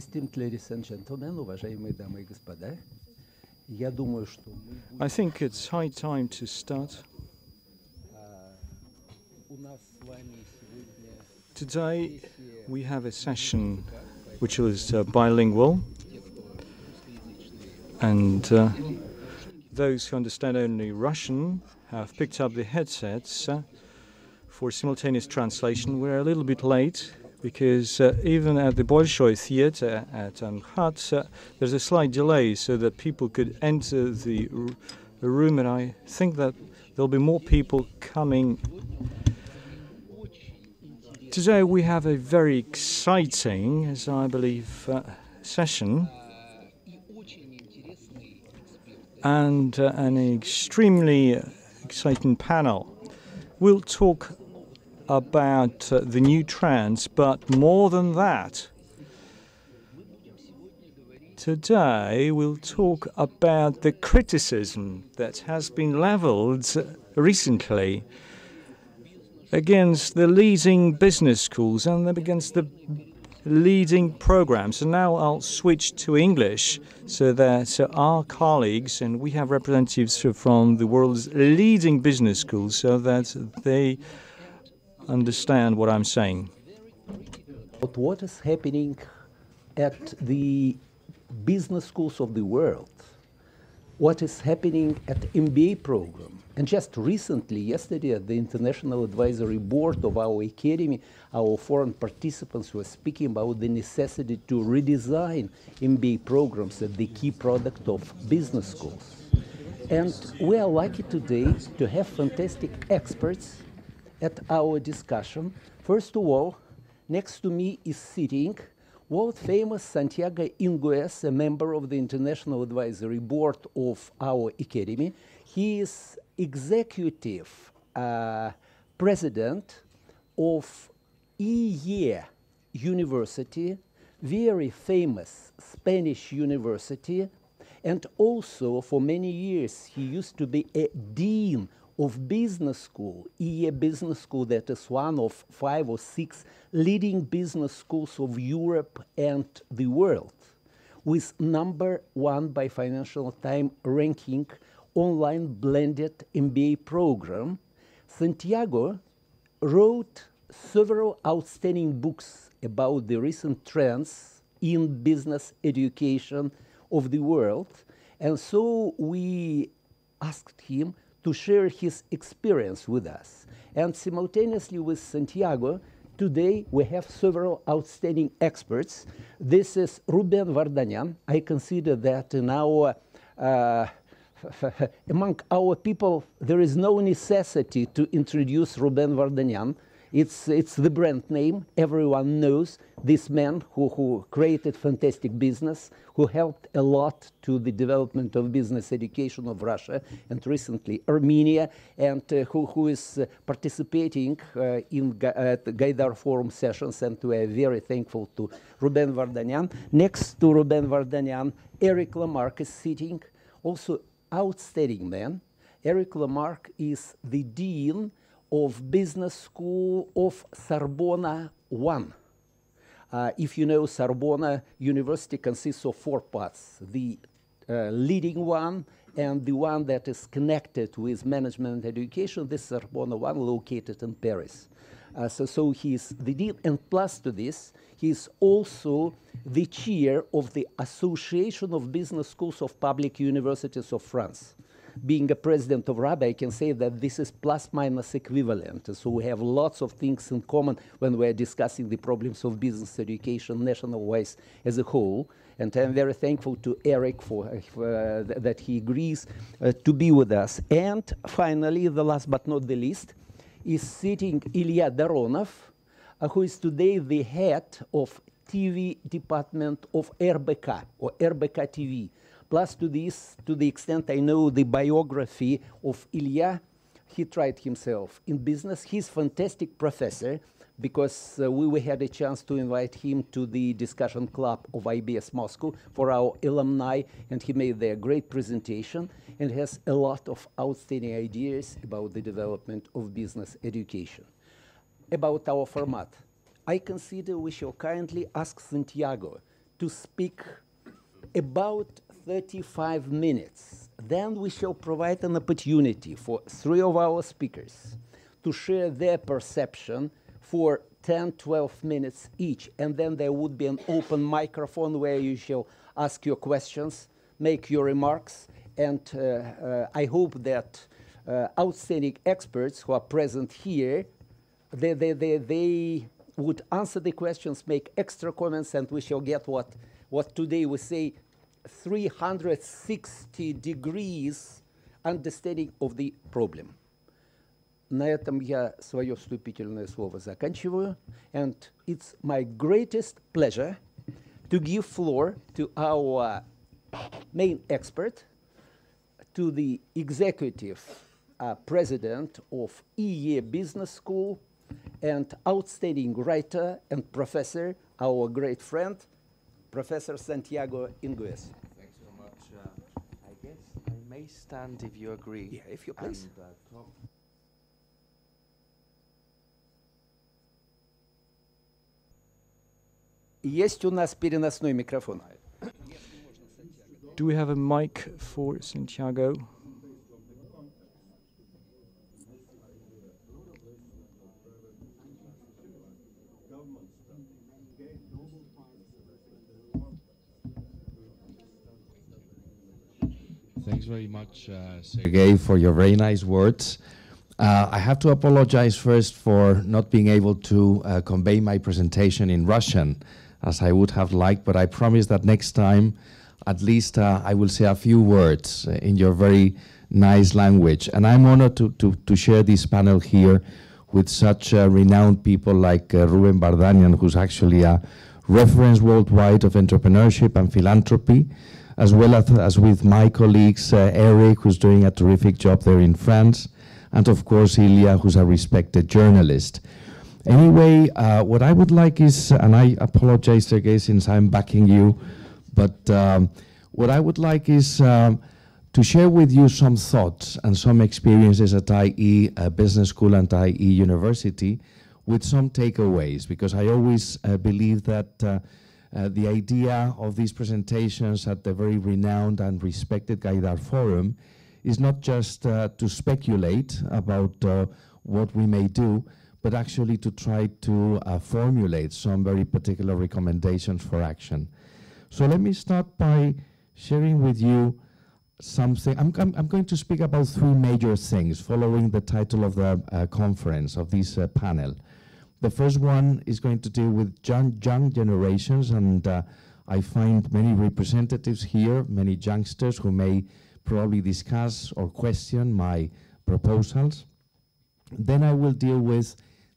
I think it's high time to start. Today we have a session which is bilingual, and those who understand only Russian have picked up the headsets for simultaneous translation. We're a little bit late because even at the Bolshoi Theater at Amhat, there's a slight delay so that people could enter the room, and I think that there'll be more people coming. Today we have a very exciting, as I believe, session, and an extremely exciting panel. We'll talk about the new trends, but more than that, today we'll talk about the criticism that has been leveled recently against the leading business schools and against the leading programs. And now I'll switch to English so that our colleagues, and we have representatives from the world's leading business schools, so that they understand what I'm saying. But what is happening at the business schools of the world? What is happening at the MBA program? And just recently, yesterday, at the International Advisory Board of our academy, our foreign participants were speaking about the necessity to redesign MBA programs as the key product of business schools. And we are lucky today to have fantastic experts at our discussion. First of all, next to me is sitting world-famous Santiago Iñiguez, a member of the International Advisory Board of our academy. He is executive president of IE University, very famous Spanish university, and also for many years he used to be a dean of business school, IE Business School, that is one of 5 or 6 leading business schools of Europe and the world, with #1 by Financial Times ranking online blended MBA program. Santiago wrote several outstanding books about the recent trends in business education of the world. And so we asked him to share his experience with us. And simultaneously with Santiago, today we have several outstanding experts. This is Ruben Vardanyan. I consider that in our among our people, there is no necessity to introduce Ruben Vardanyan. It's the brand name. Everyone knows this man who created fantastic business, who helped a lot to the development of business education of Russia and recently Armenia, and who is participating in the Gaidar Forum sessions, and we are very thankful to Ruben Vardanyan. Next to Ruben Vardanyan, Eric Lamarque is sitting, also outstanding man. Eric Lamarque is the dean of business school of Sorbonne 1. If you know, Sorbonne University consists of 4 parts, the leading one and the one that is connected with management and education. This Sorbonne 1 located in Paris. So he is the dean, and plus to this, he is also the chair of the Association of Business Schools of Public Universities of France. Being a president of RABA, I can say that this is plus-minus equivalent. So we have lots of things in common when we are discussing the problems of business education national-wise as a whole. And I'm very thankful to Eric that he agrees to be with us. And finally, the last but not the least, is sitting Ilya Doronov, who is today the head of TV department of RBK, or RBK TV. Plus to this, to the extent I know the biography of Ilya, he tried himself in business. He's a fantastic professor, because we had a chance to invite him to the discussion club of IBS Moscow for our alumni, and he made a great presentation and has a lot of outstanding ideas about the development of business education. About our format, I consider we shall kindly ask Santiago to speak about 35 minutes. Then we shall provide an opportunity for three of our speakers to share their perception for 10, 12 minutes each, and then there would be an open microphone where you shall ask your questions, make your remarks, and I hope that outstanding experts who are present here, they would answer the questions, make extra comments, and we shall get what today we say 360 degrees understanding of the problem. На этом я свое вступительное слово заканчиваю. And it's my greatest pleasure to give floor to our main expert, to the executive president of IE Business School and outstanding writer and professor, our great friend, Professor Santiago Iñiguez. Thanks so much. I guess I may stand if you agree. Yeah, if you please. And, Есть у нас переносной микрофон. Do we have a mic for Santiago? Thanks very much, Sergey, for your very nice words. I have to apologize first for not being able to convey my presentation in Russian, as I would have liked, but I promise that next time, at least I will say a few words in your very nice language. And I'm honored to share this panel here with such renowned people like Ruben Vardanyan, who's actually a reference worldwide of entrepreneurship and philanthropy, as well as with my colleagues, Eric, who's doing a terrific job there in France, and of course, Ilya, who's a respected journalist. Anyway, what I would like is, and I apologize, Sergey, since I'm backing you, but what I would like is to share with you some thoughts and some experiences at IE Business School and IE University with some takeaways, because I always believe that the idea of these presentations at the very renowned and respected Gaidar Forum is not just to speculate about what we may do, but actually to try to formulate some very particular recommendations for action. So let me start by sharing with you something. I'm going to speak about three major things following the title of the conference, of this panel. The first one is going to deal with young generations, and I find many representatives here, many youngsters who may probably discuss or question my proposals. Then I will deal with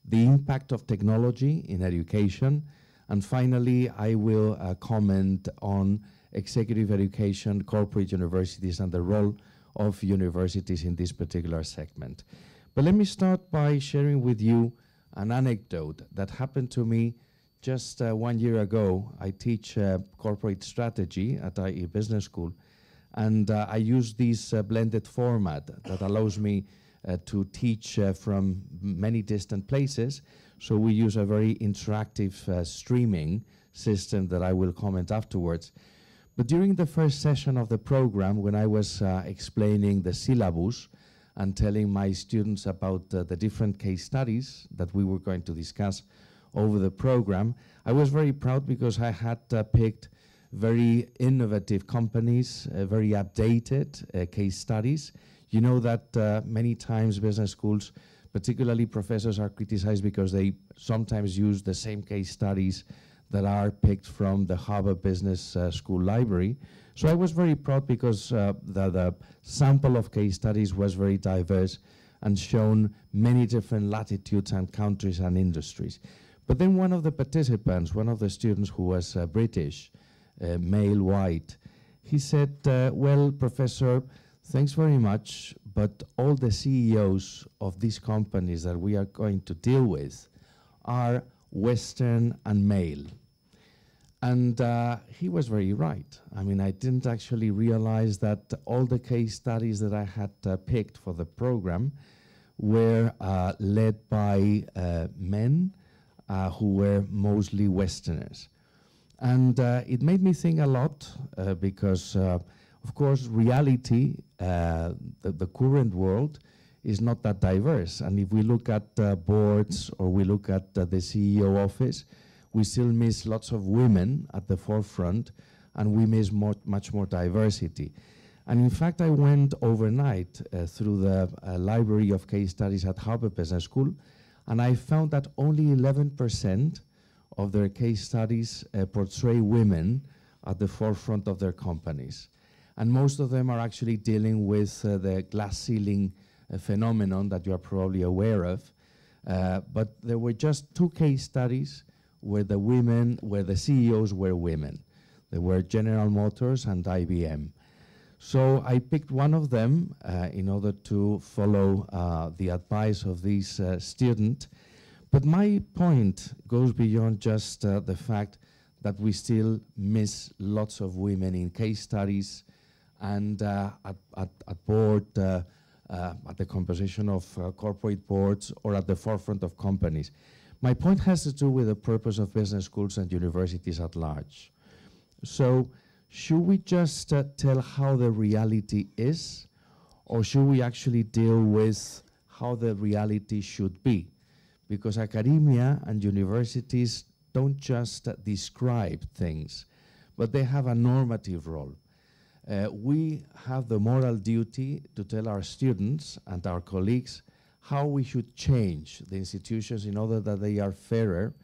the impact of technology in education. And finally, I will comment on executive education, corporate universities, and the role of universities in this particular segment. But let me start by sharing with you an anecdote that happened to me just 1 year ago. I teach corporate strategy at IE Business School, and I use this blended format that allows me to teach from many distant places. So we use a very interactive streaming system that I will comment afterwards. But during the first session of the program, when I was explaining the syllabus and telling my students about the different case studies that we were going to discuss over the program, I was very proud because I had picked very innovative companies, very updated case studies. You know that many times business schools, particularly professors, are criticized because they sometimes use the same case studies that are picked from the Harvard Business School library. So I was very proud because the sample of case studies was very diverse and shown many different latitudes and countries and industries. But then one of the participants, one of the students who was British, male, white, he said, well, Professor, thanks very much, but all the CEOs of these companies that we are going to deal with are Western and male. And he was very right. I mean, I didn't actually realize that all the case studies that I had picked for the program were led by men who were mostly Westerners. And it made me think a lot because, of course, reality, the current world, is not that diverse. And if we look at boards or we look at the CEO office, we still miss lots of women at the forefront, and we miss much more diversity. And in fact, I went overnight through the library of case studies at Harvard Business School, and I found that only 11% of their case studies portray women at the forefront of their companies. And most of them are actually dealing with the glass ceiling phenomenon that you are probably aware of. But there were just 2 case studies where the women, where the CEOs were women. They were General Motors and IBM. So I picked one of them in order to follow the advice of this student. But my point goes beyond just the fact that we still miss lots of women in case studies and at board, at the composition of corporate boards or at the forefront of companies. My point has to do with the purpose of business schools and universities at large. So should we just tell how the reality is, or should we actually deal with how the reality should be? Because academia and universities don't just describe things, but they have a normative role. We have the moral duty to tell our students and our colleagues how we should change the institutions in order that they are fairer,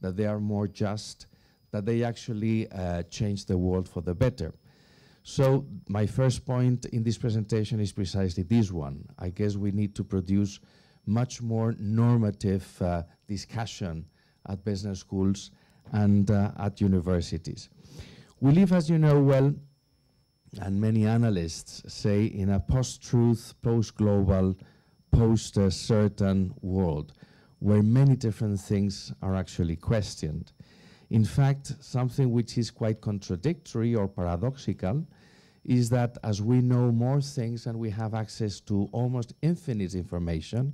that they are more just, that they actually change the world for the better. So my first point in this presentation is precisely this one. I guess we need to produce much more normative discussion at business schools and at universities. We live, as you know well, and many analysts say, in a post-truth, post-global, post-certain world, where many different things are actually questioned. In fact, something which is quite contradictory or paradoxical is that as we know more things and we have access to almost infinite information,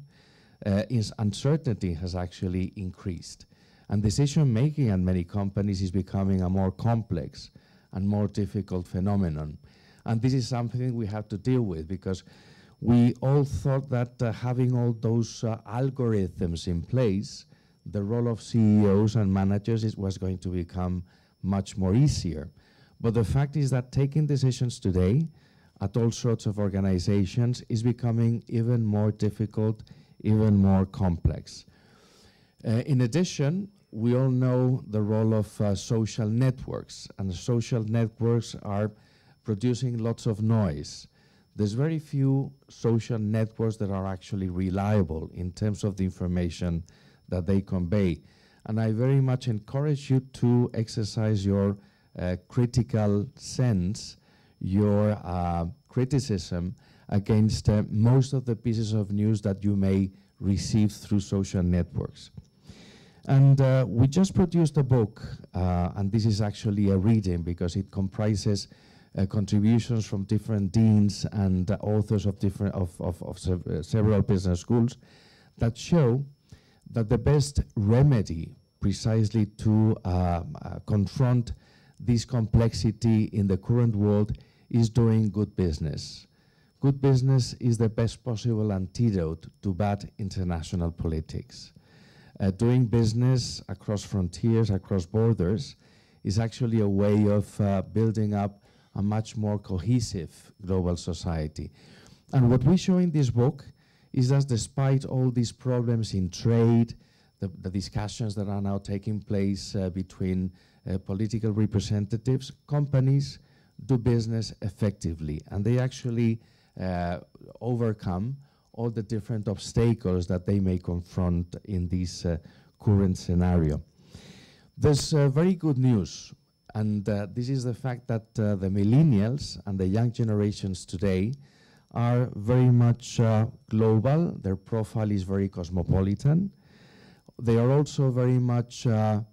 uncertainty has actually increased. And decision-making at many companies is becoming a more complex and more difficult phenomenon. And this is something we have to deal with, because we all thought that having all those algorithms in place, the role of CEOs and managers was going to become much more easier. But the fact is that taking decisions today at all sorts of organizations is becoming even more difficult, even more complex. In addition, we all know the role of social networks, and the social networks are producing lots of noise. There's very few social networks that are actually reliable in terms of the information that they convey. And I very much encourage you to exercise your critical sense, your criticism against most of the pieces of news that you may receive through social networks. And we just produced a book, and this is actually a reading because it comprises contributions from different deans and authors of several business schools that show that the best remedy precisely to confront this complexity in the current world is doing good business. Good business is the best possible antidote to bad international politics. Doing business across frontiers, across borders, is actually a way of building up a much more cohesive global society. And what we show in this book is that despite all these problems in trade, the discussions that are now taking place between political representatives, companies do business effectively, and they actually overcome all the different obstacles that they may confront in this current scenario. There's very good news, and this is the fact that the millennials and the young generations today are very much global. Their profile is very cosmopolitan. They are also very much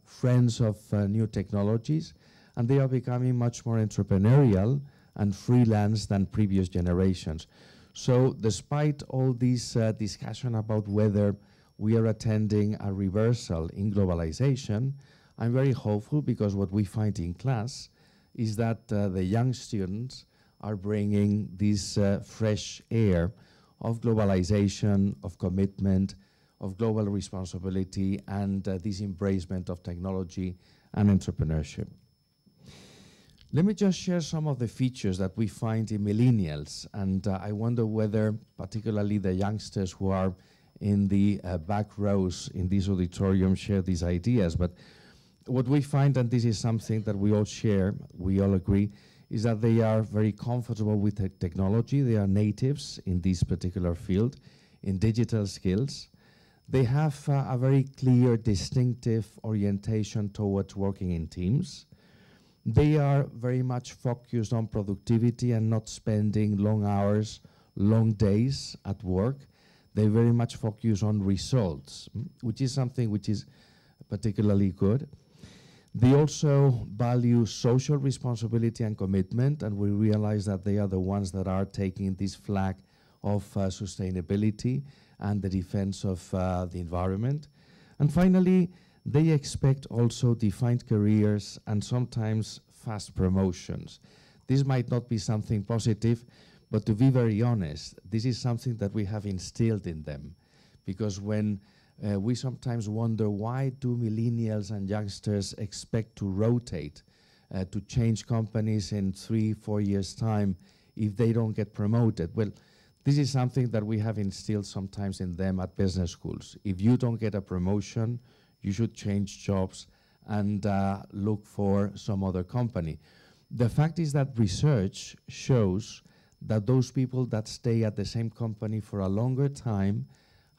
friends of new technologies, and they are becoming much more entrepreneurial and freelance than previous generations. So despite all this discussion about whether we are attending a reversal in globalization, I'm very hopeful because what we find in class is that the young students are bringing this fresh air of globalization, of commitment, of global responsibility, and this embracement of technology and entrepreneurship. Let me just share some of the features that we find in millennials, and I wonder whether particularly the youngsters who are in the back rows in this auditorium share these ideas. But what we find, and this is something that we all share, we all agree, is that they are very comfortable with technology. They are natives in this particular field, in digital skills. They have a very clear, distinctive orientation towards working in teams. They are very much focused on productivity and not spending long hours, long days at work. They very much focus on results, which is something which is particularly good. They also value social responsibility and commitment, and we realize that they are the ones that are taking this flag of sustainability and the defense of the environment. And finally, they expect also defined careers and sometimes fast promotions. This might not be something positive, but to be very honest, this is something that we have instilled in them. Because when we sometimes wonder why do millennials and youngsters expect to rotate, to change companies in 3-4 years' time if they don't get promoted? Well, this is something that we have instilled sometimes in them at business schools. If you don't get a promotion, you should change jobs and look for some other company. The fact is that research shows that those people that stay at the same company for a longer time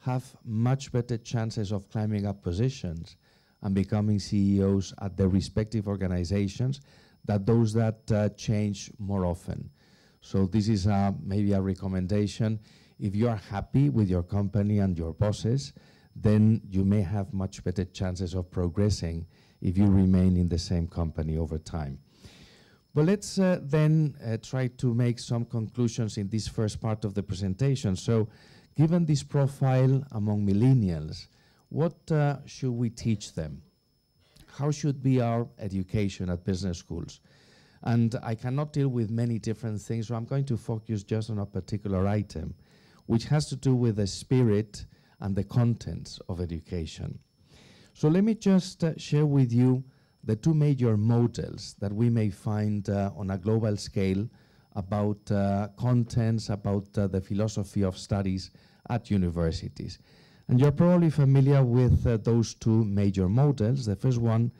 have much better chances of climbing up positions and becoming CEOs at their respective organizations than those that change more often. So this is maybe a recommendation. If you are happy with your company and your bosses, then you may have much better chances of progressing if you remain in the same company over time. But let's then try to make some conclusions in this first part of the presentation. So, given this profile among millennials, what should we teach them? How should be our education at business schools? And I cannot deal with many different things, so I'm going to focus just on a particular item, which has to do with the spirit and the contents of education. So let me just share with you the two major models that we may find on a global scale about contents, about the philosophy of studies at universities. And you're probably familiar with those two major models. The first one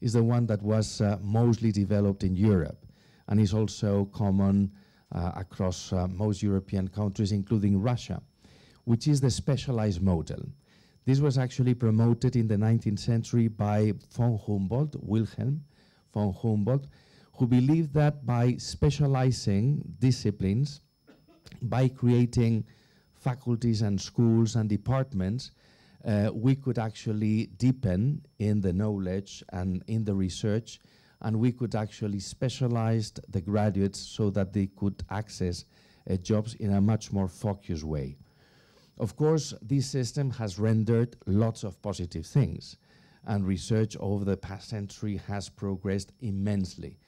is the one that was mostly developed in Europe and is also common across most European countries, including Russia, which is the specialized model. This was actually promoted in the 19th century by von Humboldt, Wilhelm von Humboldt, who believed that by specializing disciplines, by creating faculties and schools and departments, we could actually deepen in the knowledge and in the research, and we could actually specialize the graduates so that they could access jobs in a much more focused way. Of course, this system has rendered lots of positive things, and research over the past century has progressed immensely.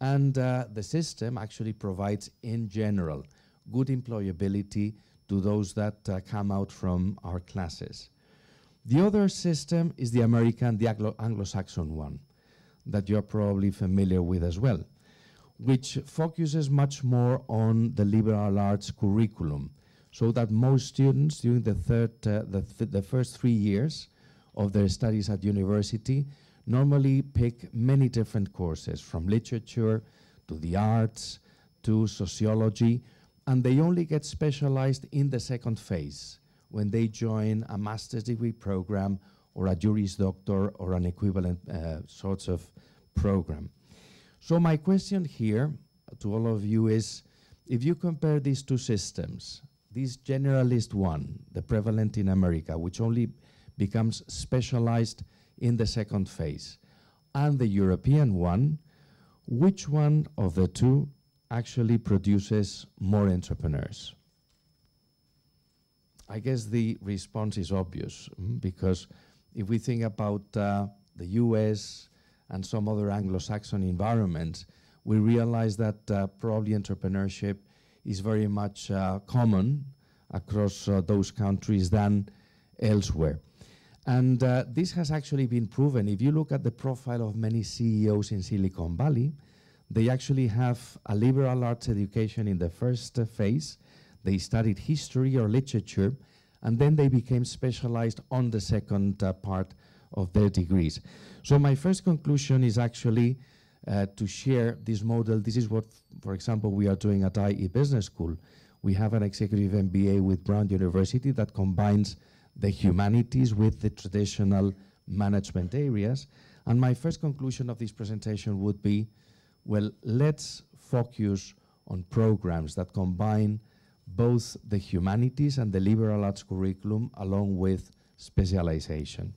And the system actually provides, in general, good employability to those that come out from our classes. The other system is the American, the Anglo-Saxon one, that you're probably familiar with as well, which focuses much more on the liberal arts curriculum, so that most students during the first 3 years of their studies at university normally pick many different courses, from literature to the arts to sociology, and they only get specialized in the second phase when they join a master's degree program or a Juris Doctor or an equivalent sorts of program. So my question here to all of you is, if you compare these two systems, this generalist one, the prevalent in America, which only becomes specialized in the second phase, and the European one, which one of the two actually produces more entrepreneurs? I guess the response is obvious, because if we think about the US, and some other Anglo-Saxon environments, we realize that probably entrepreneurship is very much common across those countries than elsewhere. And this has actually been proven. If you look at the profile of many CEOs in Silicon Valley, they actually have a liberal arts education in the first phase. They studied history or literature, and then they became specialized on the second part of their degrees. So my first conclusion is actually to share this model. This is what, for example, we are doing at IE Business School. We have an executive MBA with Brown University that combines the humanities with the traditional management areas. And my first conclusion of this presentation would be, well, let's focus on programs that combine both the humanities and the liberal arts curriculum along with specialization.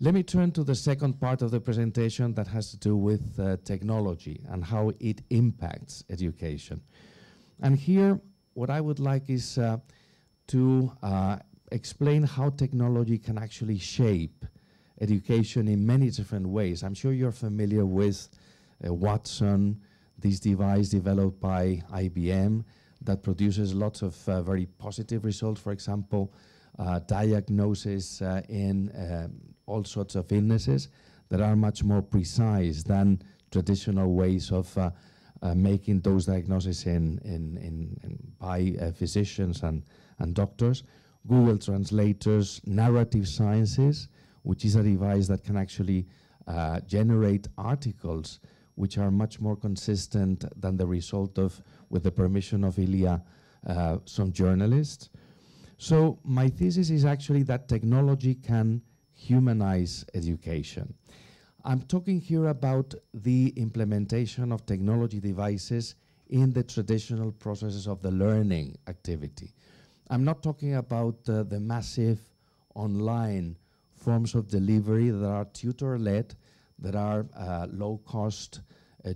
Let me turn to the second part of the presentation that has to do with technology and how it impacts education. And here, what I would like is to explain how technology can actually shape education in many different ways. I'm sure you're familiar with Watson, this device developed by IBM that produces lots of very positive results, for example, diagnosis in all sorts of illnesses that are much more precise than traditional ways of making those diagnoses by physicians and doctors. Google translators, narrative sciences, which is a device that can actually generate articles which are much more consistent than the result of, with the permission of Ilya, some journalists. So my thesis is actually that technology can humanize education. I'm talking here about the implementation of technology devices in the traditional processes of the learning activity. I'm not talking about the massive online forms of delivery that are tutor-led, that are low-cost,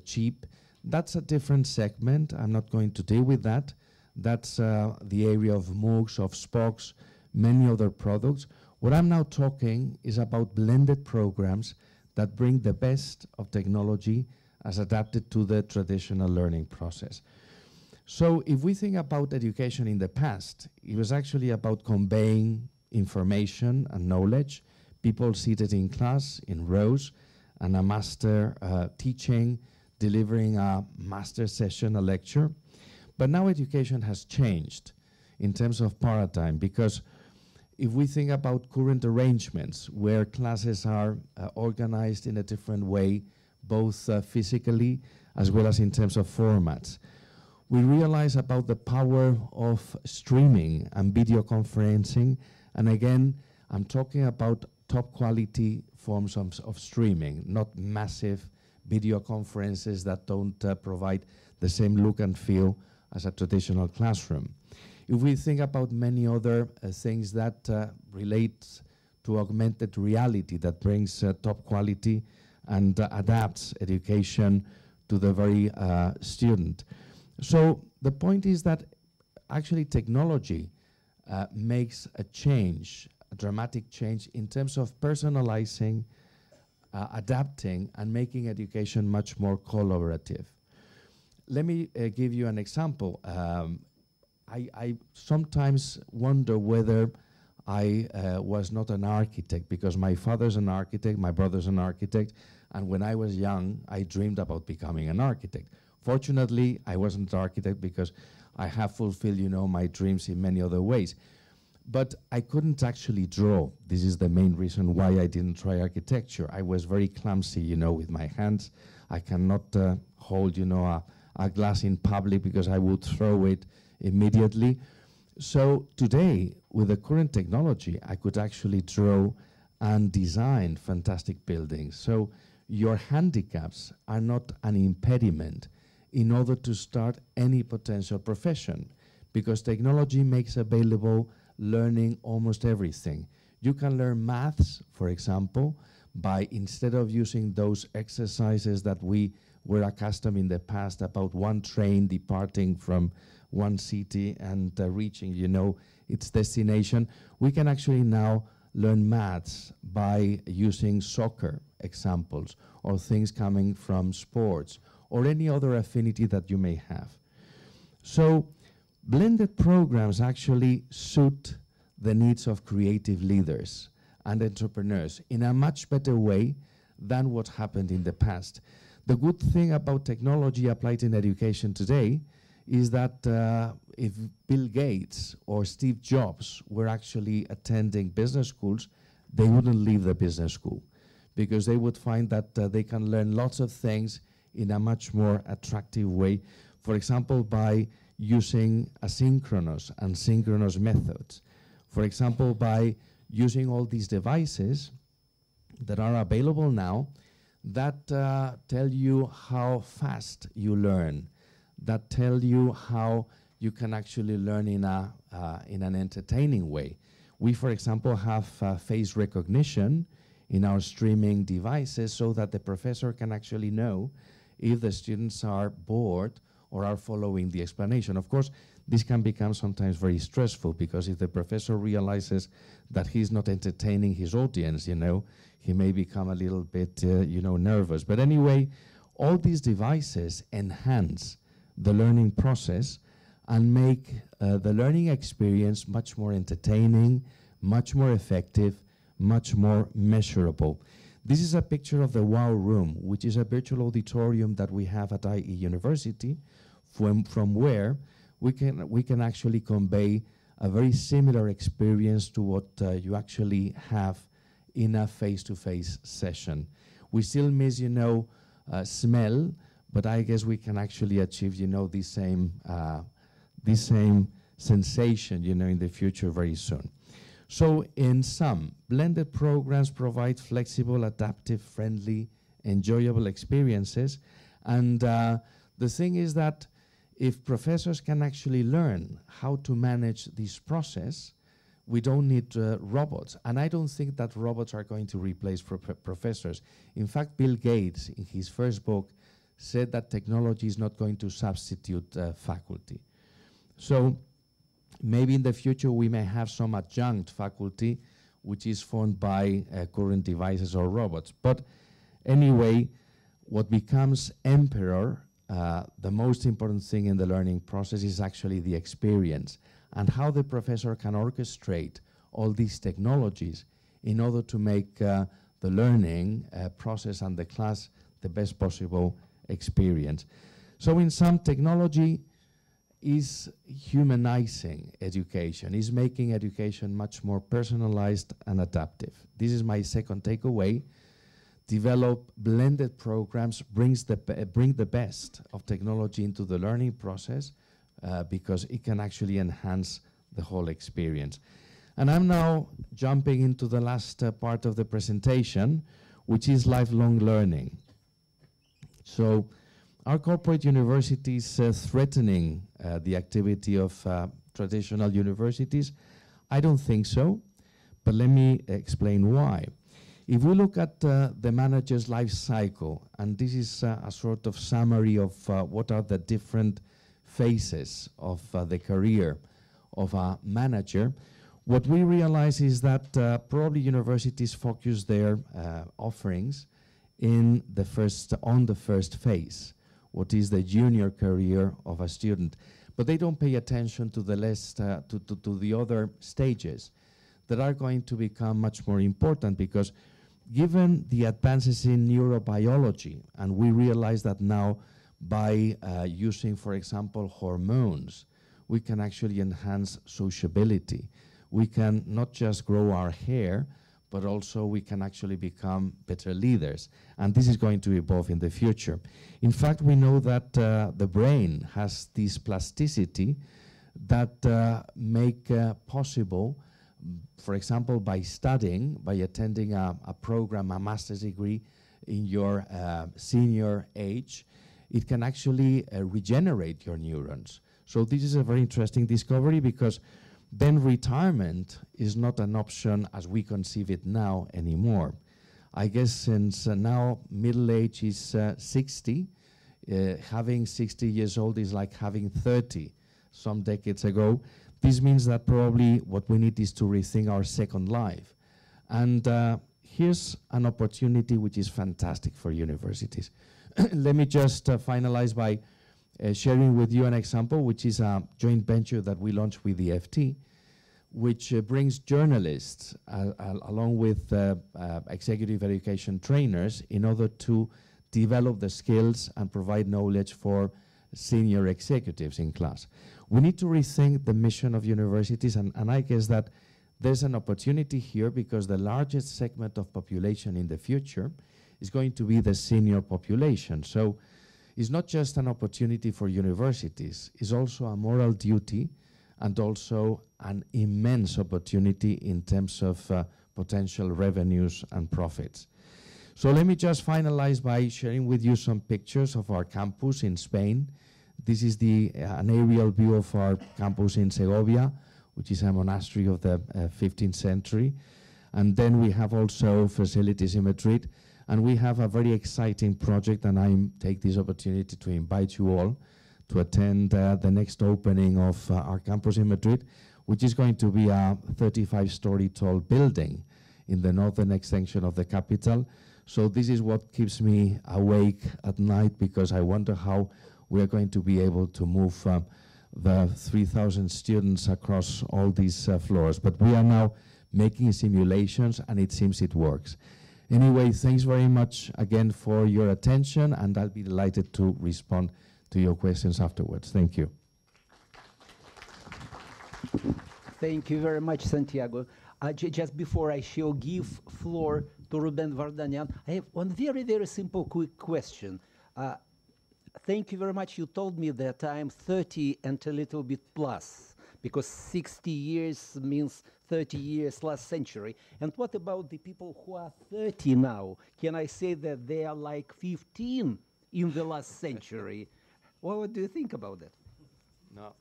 cheap. That's a different segment. I'm not going to deal with that. That's the area of MOOCs, of SPOCs, many other products. What I'm now talking is about blended programs that bring the best of technology as adapted to the traditional learning process. So if we think about education in the past, it was actually about conveying information and knowledge, people seated in class in rows, and a master teaching, delivering a master session, a lecture. But now education has changed in terms of paradigm, because if we think about current arrangements where classes are organized in a different way, both physically as well as in terms of formats, we realize about the power of streaming and video conferencing. And again, I'm talking about top quality forms of streaming, not massive video conferences that don't provide the same look and feel as a traditional classroom. If we think about many other things that relate to augmented reality that brings top quality and adapts education to the very student. So the point is that actually technology makes a change, a dramatic change in terms of personalizing, adapting, and making education much more collaborative. Let me give you an example. I sometimes wonder whether I was not an architect, because my father's an architect, my brother's an architect, and when I was young, I dreamed about becoming an architect. Fortunately, I wasn't an architect because I have fulfilled, you know, my dreams in many other ways. But I couldn't actually draw. This is the main reason why I didn't try architecture. I was very clumsy, you know, with my hands. I cannot hold, you know, a glass in public because I would throw it immediately. So today, with the current technology, I could actually draw and design fantastic buildings. So your handicaps are not an impediment in order to start any potential profession, because technology makes available learning almost everything. You can learn maths, for example, by instead of using those exercises that we were accustomed in the past about one train departing from one city and reaching, you know, its destination, we can actually now learn maths by using soccer examples or things coming from sports or any other affinity that you may have. So blended programs actually suit the needs of creative leaders and entrepreneurs in a much better way than what happened in the past. The good thing about technology applied in education today is that if Bill Gates or Steve Jobs were actually attending business schools, they wouldn't leave the business school because they would find that they can learn lots of things in a much more attractive way. For example, by using asynchronous and synchronous methods. For example, by using all these devices that are available now that tell you how fast you learn, that tell you how you can actually learn in an entertaining way. We, for example, have face recognition in our streaming devices so that the professor can actually know if the students are bored or are following the explanation. Of course, this can become sometimes very stressful because if the professor realizes that he's not entertaining his audience, you know, he may become a little bit, you know, nervous. But anyway, all these devices enhance the learning process and make the learning experience much more entertaining, much more effective, much more measurable. This is a picture of the WOW room, which is a virtual auditorium that we have at IE University, from where we can actually convey a very similar experience to what you actually have in a face-to-face session. We still miss, you know, smell, but I guess we can actually achieve, you know, the same sensation, you know, in the future very soon. So in sum, blended programs provide flexible, adaptive, friendly, enjoyable experiences. And the thing is that if professors can actually learn how to manage this process, we don't need robots. And I don't think that robots are going to replace professors. In fact, Bill Gates, in his first book, said that technology is not going to substitute faculty. So maybe in the future we may have some adjunct faculty which is formed by current devices or robots. But anyway, what becomes emperor, the most important thing in the learning process is actually the experience and how the professor can orchestrate all these technologies in order to make the learning process and the class the best possible experience. So in sum, technology is humanizing education, is making education much more personalized and adaptive. This is my second takeaway. Develop blended programs, bring the best of technology into the learning process because it can actually enhance the whole experience. And I'm now jumping into the last part of the presentation, which is lifelong learning. So our corporate universities threatening the activity of traditional universities? I don't think so, but let me explain why. If we look at the manager's life cycle, and this is a sort of summary of what are the different phases of the career of a manager, what we realize is that probably universities focus their offerings in the first phase, what is the junior career of a student. But they don't pay attention to the to the other stages that are going to become much more important because given the advances in neurobiology, and we realize that now by using, for example, hormones, we can actually enhance sociability. We can not just grow our hair, but also we can actually become better leaders. And this is going to evolve in the future. In fact, we know that the brain has this plasticity that make possible, for example, by studying, by attending a program, a master's degree in your senior age, it can actually regenerate your neurons. So this is a very interesting discovery because then retirement is not an option as we conceive it now anymore. I guess since now middle age is 60, having 60 years old is like having 30 some decades ago. This means that probably what we need is to rethink our second life And here's an opportunity which is fantastic for universities. Let me just finalize by sharing with you an example, which is a joint venture that we launched with the FT, which brings journalists along with executive education trainers in order to develop the skills and provide knowledge for senior executives in class. We need to rethink the mission of universities, and I guess that there's an opportunity here because the largest segment of population in the future is going to be the senior population. So it's not just an opportunity for universities, it's also a moral duty and also an immense opportunity in terms of potential revenues and profits. So let me just finalize by sharing with you some pictures of our campus in Spain. This is an aerial view of our campus in Segovia, which is a monastery of the 15th century. And then we have also facilities in Madrid. And we have a very exciting project, and I take this opportunity to invite you all to attend the next opening of our campus in Madrid, which is going to be a 35-story tall building in the northern extension of the capital. So this is what keeps me awake at night, because I wonder how we are going to be able to move the 3,000 students across all these floors. But we are now making simulations, and it seems it works. Anyway, thanks very much again for your attention, and I'll be delighted to respond to your questions afterwards. Thank you. Thank you very much, Santiago. Just before I shall give floor to Ruben Vardanyan, I have one very, very simple quick question. Thank you very much. You told me that I'm 30 and a little bit plus, because 60 years means 30 years last century. And what about the people who are 30 now? Can I say that they are like 15 in the last century? What do you think about that? No,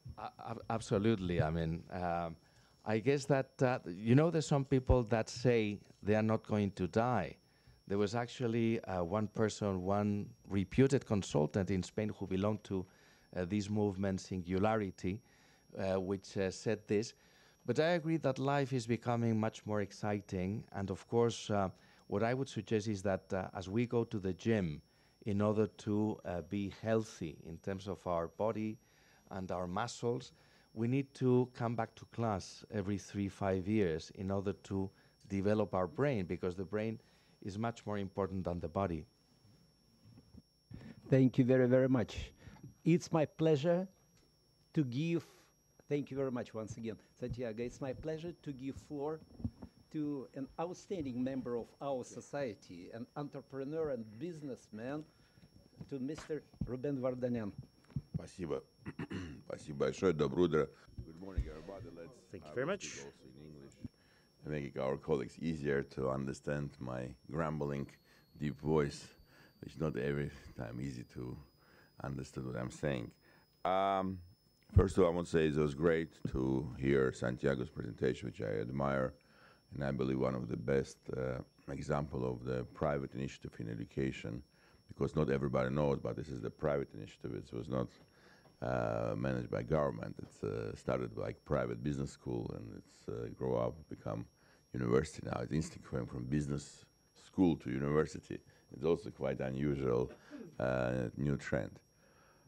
absolutely. I mean, I guess that, you know, there's some people that say they are not going to die. There was actually one reputed consultant in Spain who belonged to this movement, Singularity, which said this. But I agree that life is becoming much more exciting. And of course, what I would suggest is that as we go to the gym, in order to be healthy in terms of our body and our muscles, we need to come back to class every 3-5 years in order to develop our brain, because the brain is much more important than the body. Thank you very, very much. It's my pleasure to give, thank you very much once again, Santiago, it's my pleasure to give floor to an outstanding member of our society, an entrepreneur and businessman, to Mr. Ruben Vardanyan. Спасибо. Спасибо большое. Доброе утро. Good morning, everybody. Thank you very much. Also in English, making our colleagues easier to understand my grumbling, deep voice, which is not every time easy to understand what I'm saying. First of all, I want to say it was great to hear Santiago's presentation, which I admire. And I believe one of the best example of the private initiative in education, because not everybody knows, but this is the private initiative. It was not managed by government. It's started like private business school, and it's grow up, become university now. It instantly went from business school to university. It's also quite unusual new trend.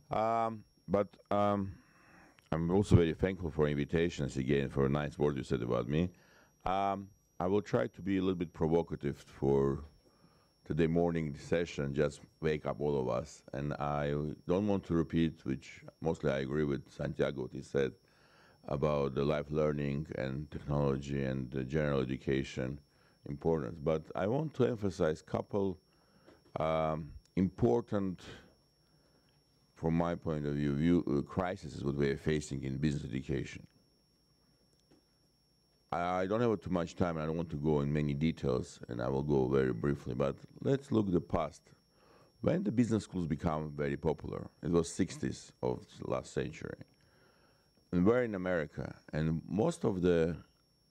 But I'm also very thankful for invitations again, for a nice word you said about me. I will try to be a little bit provocative for today morning session, just wake up all of us. And I don't want to repeat, which mostly I agree with Santiago, what he said about the life learning and technology and the general education importance. But I want to emphasize a couple important, from my point of view, crises what we are facing in business education. I don't have too much time, and I don't want to go in many details, and I will go very briefly, but let's look at the past. When the business schools become very popular, it was 60s of the last century. And we're in America, and most of the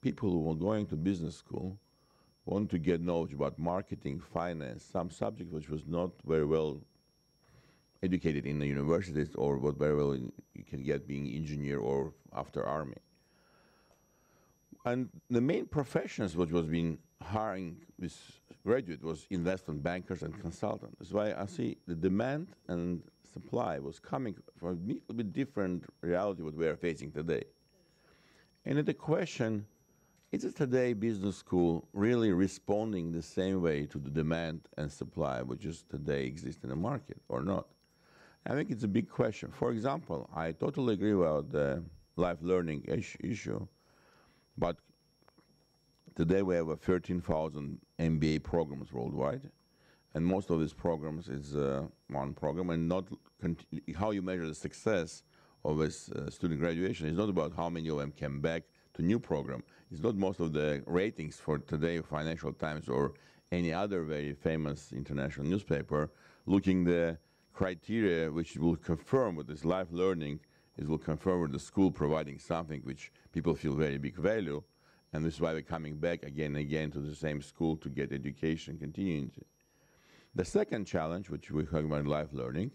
people who are going to business school want to get knowledge about marketing, finance, some subject which was not very well educated in the universities, or what very well you can get being engineer or after army. And the main professions which was being hiring this graduate was investment bankers and consultants. That's why I see the demand and supply was coming from a little bit different reality what we are facing today. And the question, is it today business school really responding the same way to the demand and supply which is today exists in the market or not? I think it's a big question. For example, I totally agree about the life learning issue, but today we have 13,000 MBA programs worldwide, and most of these programs is one program, and not how you measure the success of this student graduation is not about how many of them came back to new program. It's not most of the ratings for today, Financial Times or any other very famous international newspaper, looking the criteria which will confirm with this life learning, it will confirm with the school providing something which people feel very big value. And this is why we're coming back again and again to the same school to get education continuity. The second challenge, which we're talking about life learning,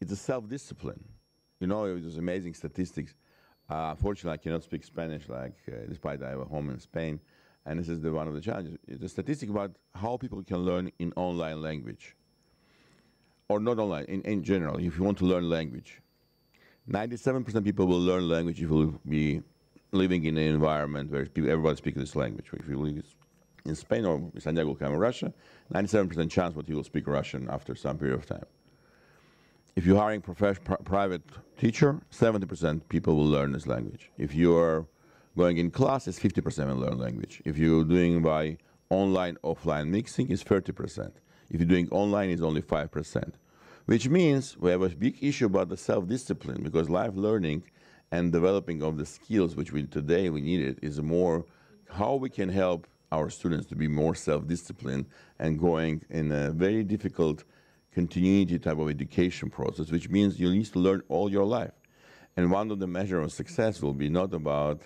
is the self-discipline. You know, it was amazing statistics. Unfortunately, I cannot speak Spanish, like despite I have a home in Spain, and this is the one of the challenges. It's a statistic about how people can learn in online language, or not online, in general, if you want to learn language. 97% of people will learn language if you be living in an environment where everybody speaks this language. If you live in Spain or Santiago, come in Russia, 97% chance that you will speak Russian after some period of time. If you're hiring private teacher, 70% people will learn this language. If you're going in classes, 50% will learn language. If you're doing by online, offline mixing, it's 30%. If you're doing online, it's only 5%. Which means we have a big issue about the self-discipline, because life learning and developing of the skills which we today we need it is more how we can help our students to be more self-disciplined and going in a very difficult continuity type of education process, which means you need to learn all your life. And one of the measures of success will be not about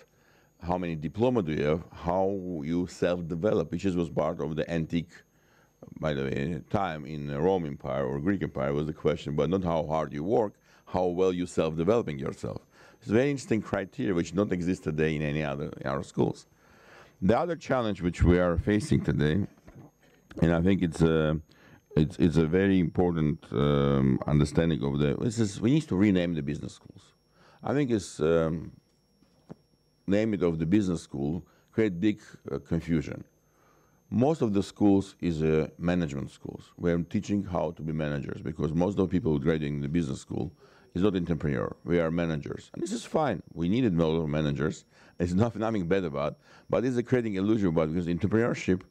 how many diploma do you have, how you self-develop, which was part of the antique, by the way, time in the Roman Empire or Greek Empire was the question, but not how hard you work, how well you self-developing yourself. It's very interesting criteria which don't exist today in any other in our schools. The other challenge which we are facing today, and I think it's a very important understanding of the. This is we need to rename the business schools. I think it's name it of the business school create big confusion. Most of the schools is management schools. We're teaching how to be managers because most of the people graduating the business school is not entrepreneur. We are managers, and this is fine. We needed more managers. It's nothing bad about it, but it's a creating illusion about it because entrepreneurship,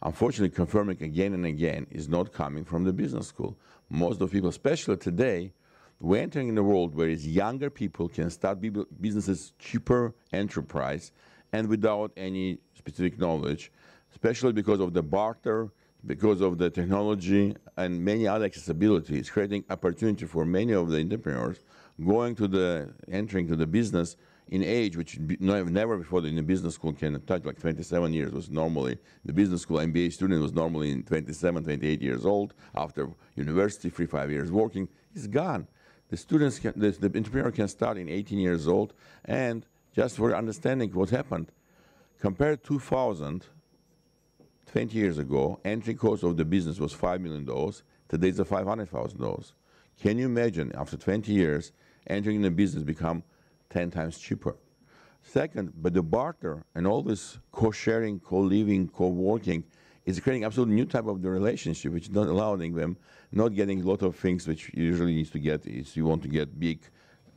unfortunately, confirming again and again is not coming from the business school. Most of people, especially today, we're entering in a world where it's younger people can start businesses cheaper enterprise and without any specific knowledge, especially because of the barter, because of the technology and many other accessibilities, creating opportunity for many of the entrepreneurs going to the, entering to the business in age, which never before in the business school can touch, like 27 years was normally, the business school MBA student was normally in 27, 28 years old, after university, 3, 5 years working, it's gone. The students, the entrepreneur can start in 18 years old, and just for understanding what happened, compared 2000, 20 years ago, entry cost of the business was $5 million. Today it's $500,000. Can you imagine, after 20 years, entering the business become 10 times cheaper? Second, but the barter and all this co-sharing, co-living, co-working is creating absolutely new type of the relationship, which is not allowing them, not getting a lot of things which you usually need to get if you want to get big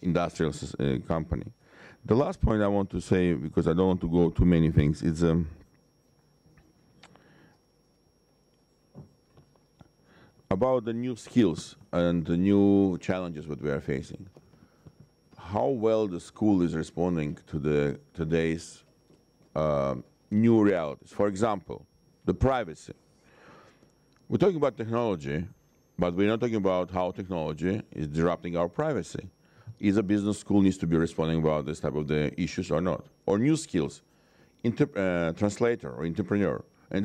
industrial company. The last point I want to say, because I don't want to go too many things, is about the new skills and the new challenges that we are facing. How well the school is responding to the today's new realities. For example, the privacy. We're talking about technology, but we're not talking about how technology is disrupting our privacy. Is a business school needs to be responding about this type of the issues or not? Or new skills, translator or entrepreneur, and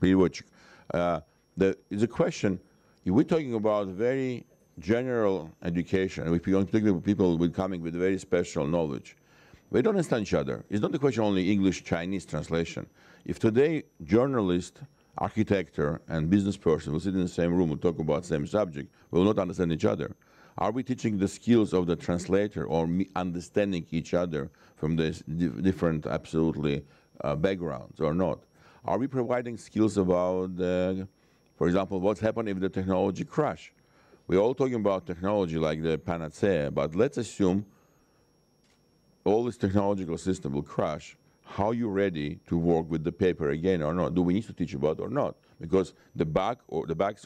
the question, if we're talking about very general education, if you're talking about people coming with very special knowledge, We don't understand each other. It's not a question only English-Chinese translation. If today journalist, architect, and business person will sit in the same room and talk about the same subject, we will not understand each other. Are we teaching the skills of the translator or understanding each other from these different, absolutely, backgrounds or not? Are we providing skills about, for example, what's happened if the technology crash? We're all talking about technology like the panacea, but let's assume all this technological system will crash. How are you ready to work with the paper again or not? Do we need to teach about or not? Because the bugs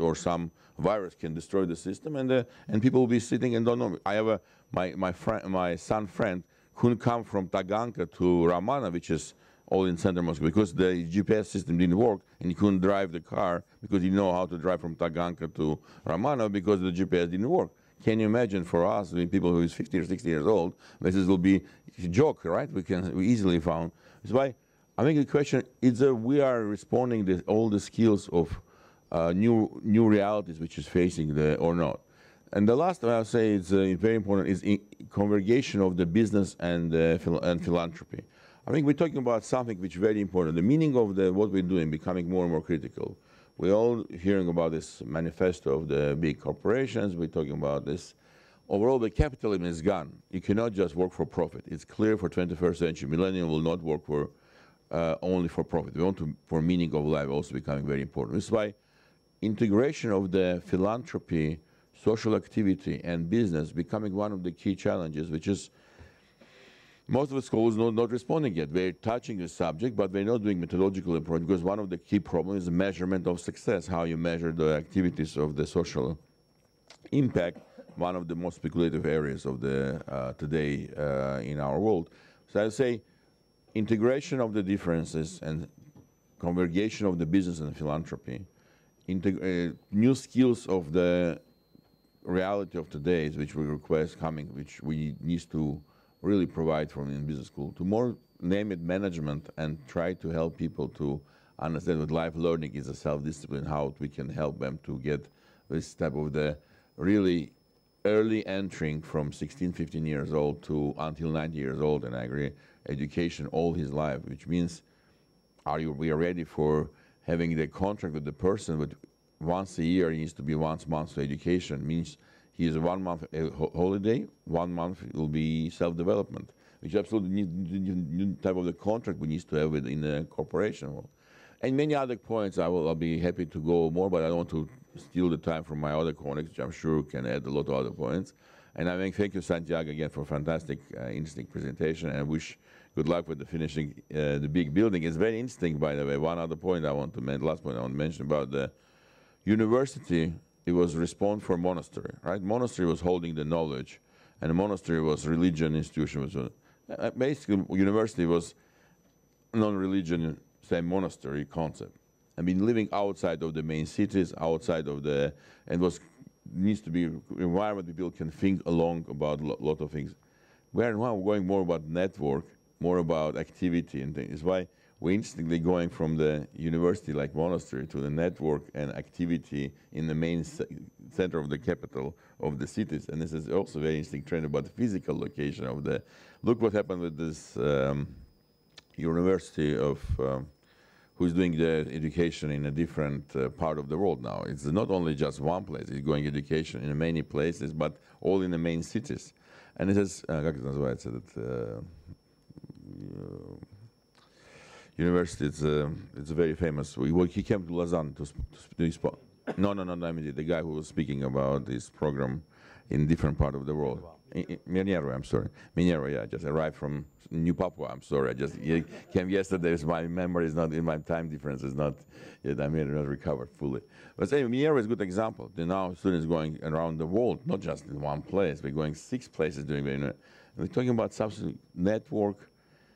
or some virus can destroy the system, and people will be sitting and don't know. I have my son friend couldn't come from Taganka to Ramona, which is all in Central Moscow, because the GPS system didn't work, and he couldn't drive the car because he didn't know how to drive from Taganka to Ramona because the GPS didn't work. Can you imagine for us, I mean, people who is 50 or 60 years old, this will be a joke, right? We easily found. That's why I think the question is that we are responding to all the skills of new realities which is facing the or not. And the last thing I'll say is very important is convergence of the business and philanthropy. I think we're talking about something which is very important. The meaning of what we're doing becoming more and more critical. We're all hearing about this manifesto of the big corporations. We're talking about this. Overall, the capitalism is gone. You cannot just work for profit. It's clear for 21st century. Millennium will not work for only for profit. We want to, for meaning of life also becoming very important. That's why integration of the philanthropy, social activity, and business becoming one of the key challenges, which is most of the schools are not responding yet. They're touching the subject, but they're not doing methodological approach because one of the key problems is the measurement of success, how you measure the activities of the social impact, one of the most speculative areas of the today in our world. So I say integration of the differences and convergence of the business and philanthropy, new skills of the reality of today, which we request coming, which we need to really provide from in business school, to more name it management and try to help people to understand what life learning is a self-discipline, how we can help them to get this type of the really early entering from 16, 15 years old to until 90 years old, and I agree, education all his life, which means we are ready for having the contract with the person, but once a year, he needs to be once a month to education, means he is 1 month holiday, 1 month will be self-development, which absolutely new type of the contract we need to have in the corporation world. And many other points, I'll be happy to go more, but I don't want to steal the time from my other colleagues, which I'm sure can add a lot of other points. And I think thank you, Santiago, again for a fantastic, interesting presentation, and I wish good luck with the finishing the big building. It's very interesting, by the way. One other point I want to mention, last point I want to mention about the university. It was respond for monastery, right? Monastery was holding the knowledge, and the monastery was religion institution. Basically, university was non-religion, same monastery concept. I mean, living outside of the main cities, outside of the, and was needs to be environment where people can think along about a lot of things. Where and why we're going more about network, more about activity and things. It's why we're interestingly going from the university like monastery to the network and activity in the main center of the capital of the cities. And this is also a very interesting trend about the physical location of the, look what happened with this university of, who's doing the education in a different part of the world now. It's not only just one place, it's going education in many places, but all in the main cities. And it is, university, it's very famous. Well, he came to Lausanne to spot. No, I mean the guy who was speaking about this program in different part of the world. Minerva, I'm sorry. Minerva, yeah, I just arrived from New Papua, I'm sorry. I just came yesterday, so my memory is not, in my time difference is not, yet I may not recover fully. But anyway, Minerva is a good example. Now students going around the world, not just in one place, we're going 6 places during the university. We're talking about substance network,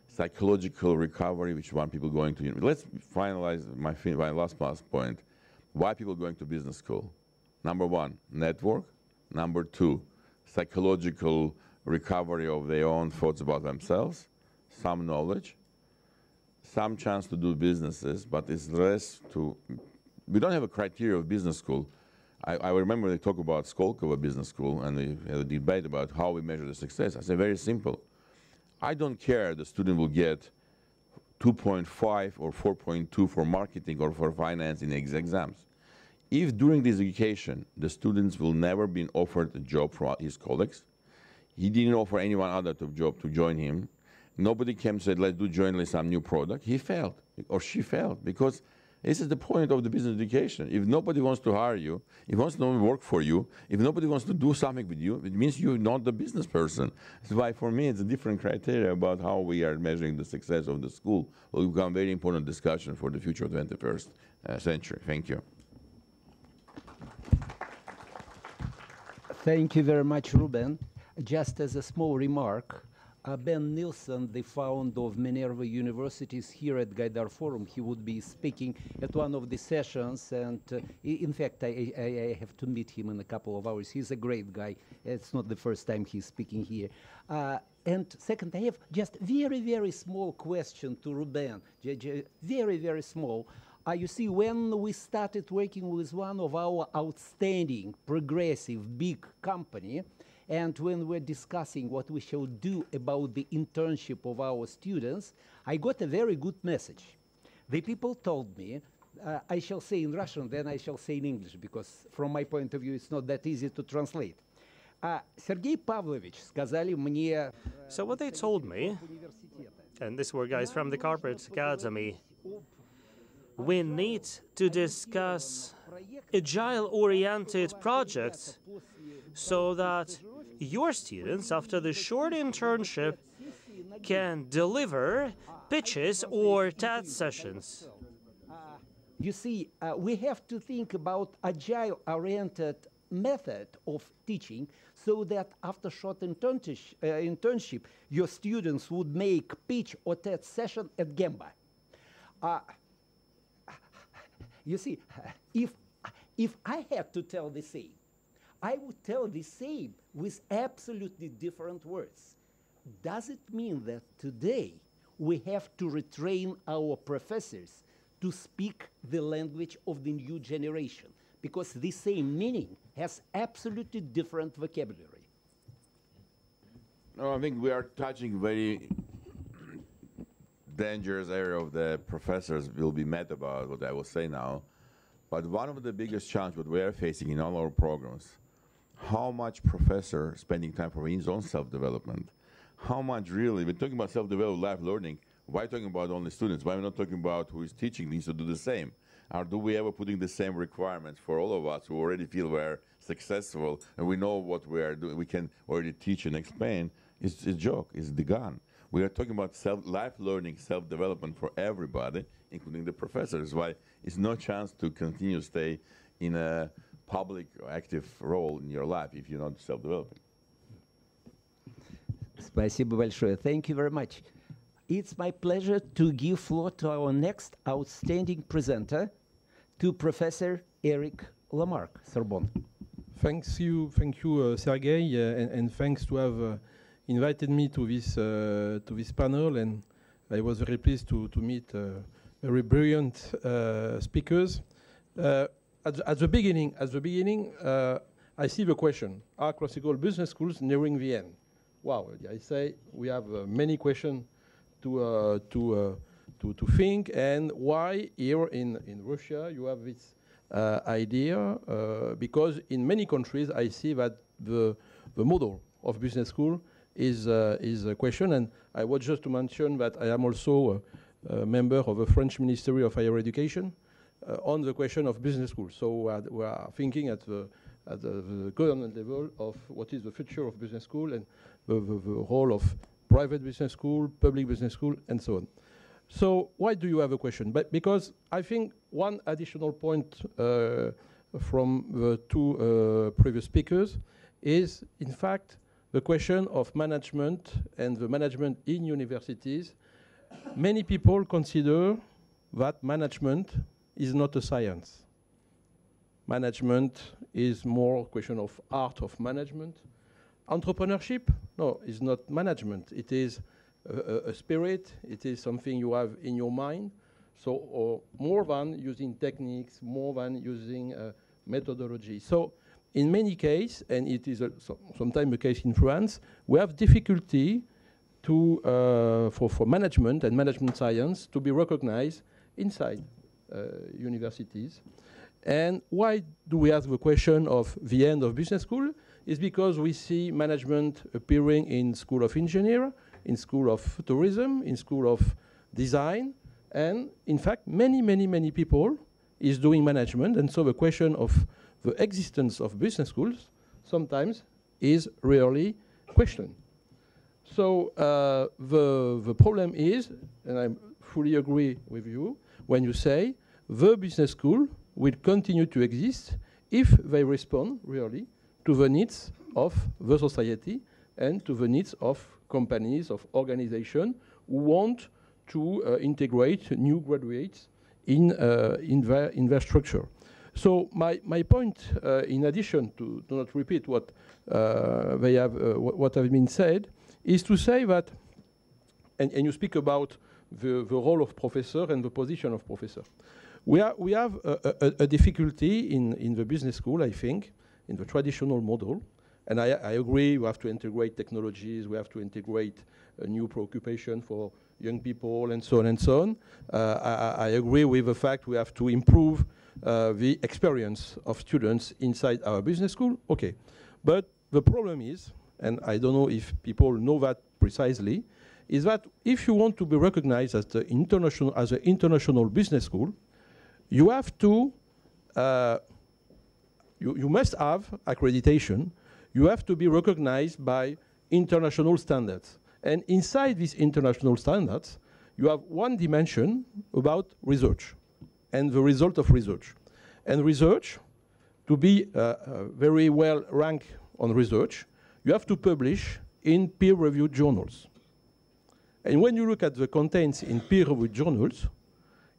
psychological recovery, which one people going to university. Let's finalize my last point. Why people going to business school? Number one, network. Number two, psychological recovery of their own thoughts about themselves, some knowledge, some chance to do businesses, but it's less to, we don't have a criteria of business school. I remember they talk about Skolkova business school and they had a debate about how we measure the success. I say very simple. I don't care the student will get 2.5 or 4.2 for marketing or for finance in exams. If during this education the students will never been offered a job from his colleagues, he didn't offer anyone other to job to join him, nobody came and said, let's do jointly some new product, he failed or she failed, because this is the point of the business education. If nobody wants to hire you, if wants no work for you, if nobody wants to do something with you, it means you're not the business person. That's why for me it's a different criteria about how we are measuring the success of the school. It will become a very important discussion for the future of the 21st century. Thank you. Thank you very much, Ruben. Just as a small remark, Ben Nielsen, the founder of Minerva Universities here at Gaidar Forum, he would be speaking at one of the sessions, and in fact I have to meet him in a couple of hours. He's a great guy. It's not the first time he's speaking here. And second, I have just very small question to Ruben, very small. You see, when we started working with one of our outstanding, progressive, big company, and when we're discussing what we shall do about the internship of our students, I got a very good message. The people told me, I shall say in Russian, then I shall say in English, because from my point of view, it's not that easy to translate. So what they told me, and these were guys from the corporate academy, we need to discuss agile-oriented projects so that your students, after the short internship, can deliver pitches or TED sessions. You see, we have to think about agile-oriented method of teaching so that after short internship, your students would make pitch or TED session at Gemba. You see, if I had to tell the same, I would tell the same with absolutely different words. Does it mean that today we have to retrain our professors to speak the language of the new generation? Because the same meaning has absolutely different vocabulary. No, I think we are touching very dangerous area of the professors will be mad about what I will say now. But one of the biggest challenges we are facing in all our programs, how much professor spending time for his own self-development? How much really, we're talking about self-developed life learning, why talking about only students? Why we're not talking about who is teaching needs to do the same? Or do we ever putting the same requirements for all of us who already feel we're successful and we know what we are doing, we can already teach and explain? It's a joke, it's the gun. We are talking about life learning, self-development for everybody, including the professors. Why it's no chance to continue to stay in a public or active role in your life if you're not self-developing. Спасибо большое. Thank you very much. It's my pleasure to give floor to our next outstanding presenter, to Professor Eric Lamarque, Sorbonne. Thank you, Sergei, and thanks to have invited me to this panel, and I was very pleased to meet very brilliant speakers. At the beginning, I see the question: are classical business schools nearing the end? Wow! I say we have many questions to think, and why here in Russia you have this idea? Because in many countries I see that the model of business school is a question, and I was just to mention that I am also a member of the French Ministry of Higher Education on the question of business schools. So we are thinking at the government level of what is the future of business school and the role of private business school, public business school, and so on. So why do you have a question? But because I think one additional point from the two previous speakers is, in fact, the question of management and the management in universities. Many people consider that management is not a science. Management is more a question of art of management. Entrepreneurship, no, is not management. It is a spirit. It is something you have in your mind. So more than using techniques, more than using methodology. So in many cases, and it is sometimes the case in France, we have difficulty to, for management and management science to be recognized inside universities. And why do we ask the question of the end of business school? It's because we see management appearing in School of Engineering, in School of Tourism, in School of Design, and in fact, many, many, many people is doing management, and so the question of the existence of business schools sometimes is rarely questioned. So the problem is, and I fully agree with you, when you say the business school will continue to exist if they respond really to the needs of the society and to the needs of companies, of organizations who want to integrate new graduates in their structure. So my point, in addition to not repeat what what have been said, is to say that, and you speak about the role of professor and the position of professor. We have a difficulty in the business school, I think, in the traditional model. And I agree, we have to integrate technologies, we have to integrate a new preoccupation for young people, and so on and so on. I agree with the fact we have to improve the experience of students inside our business school. Okay, but the problem is, and I don't know if people know that precisely, is that if you want to be recognized as the international, as an international business school, you have to, you must have accreditation. You have to be recognized by international standards. And inside these international standards, you have one dimension about research and the result of research. And research, to be very well ranked on research, you have to publish in peer-reviewed journals. And when you look at the contents in peer-reviewed journals,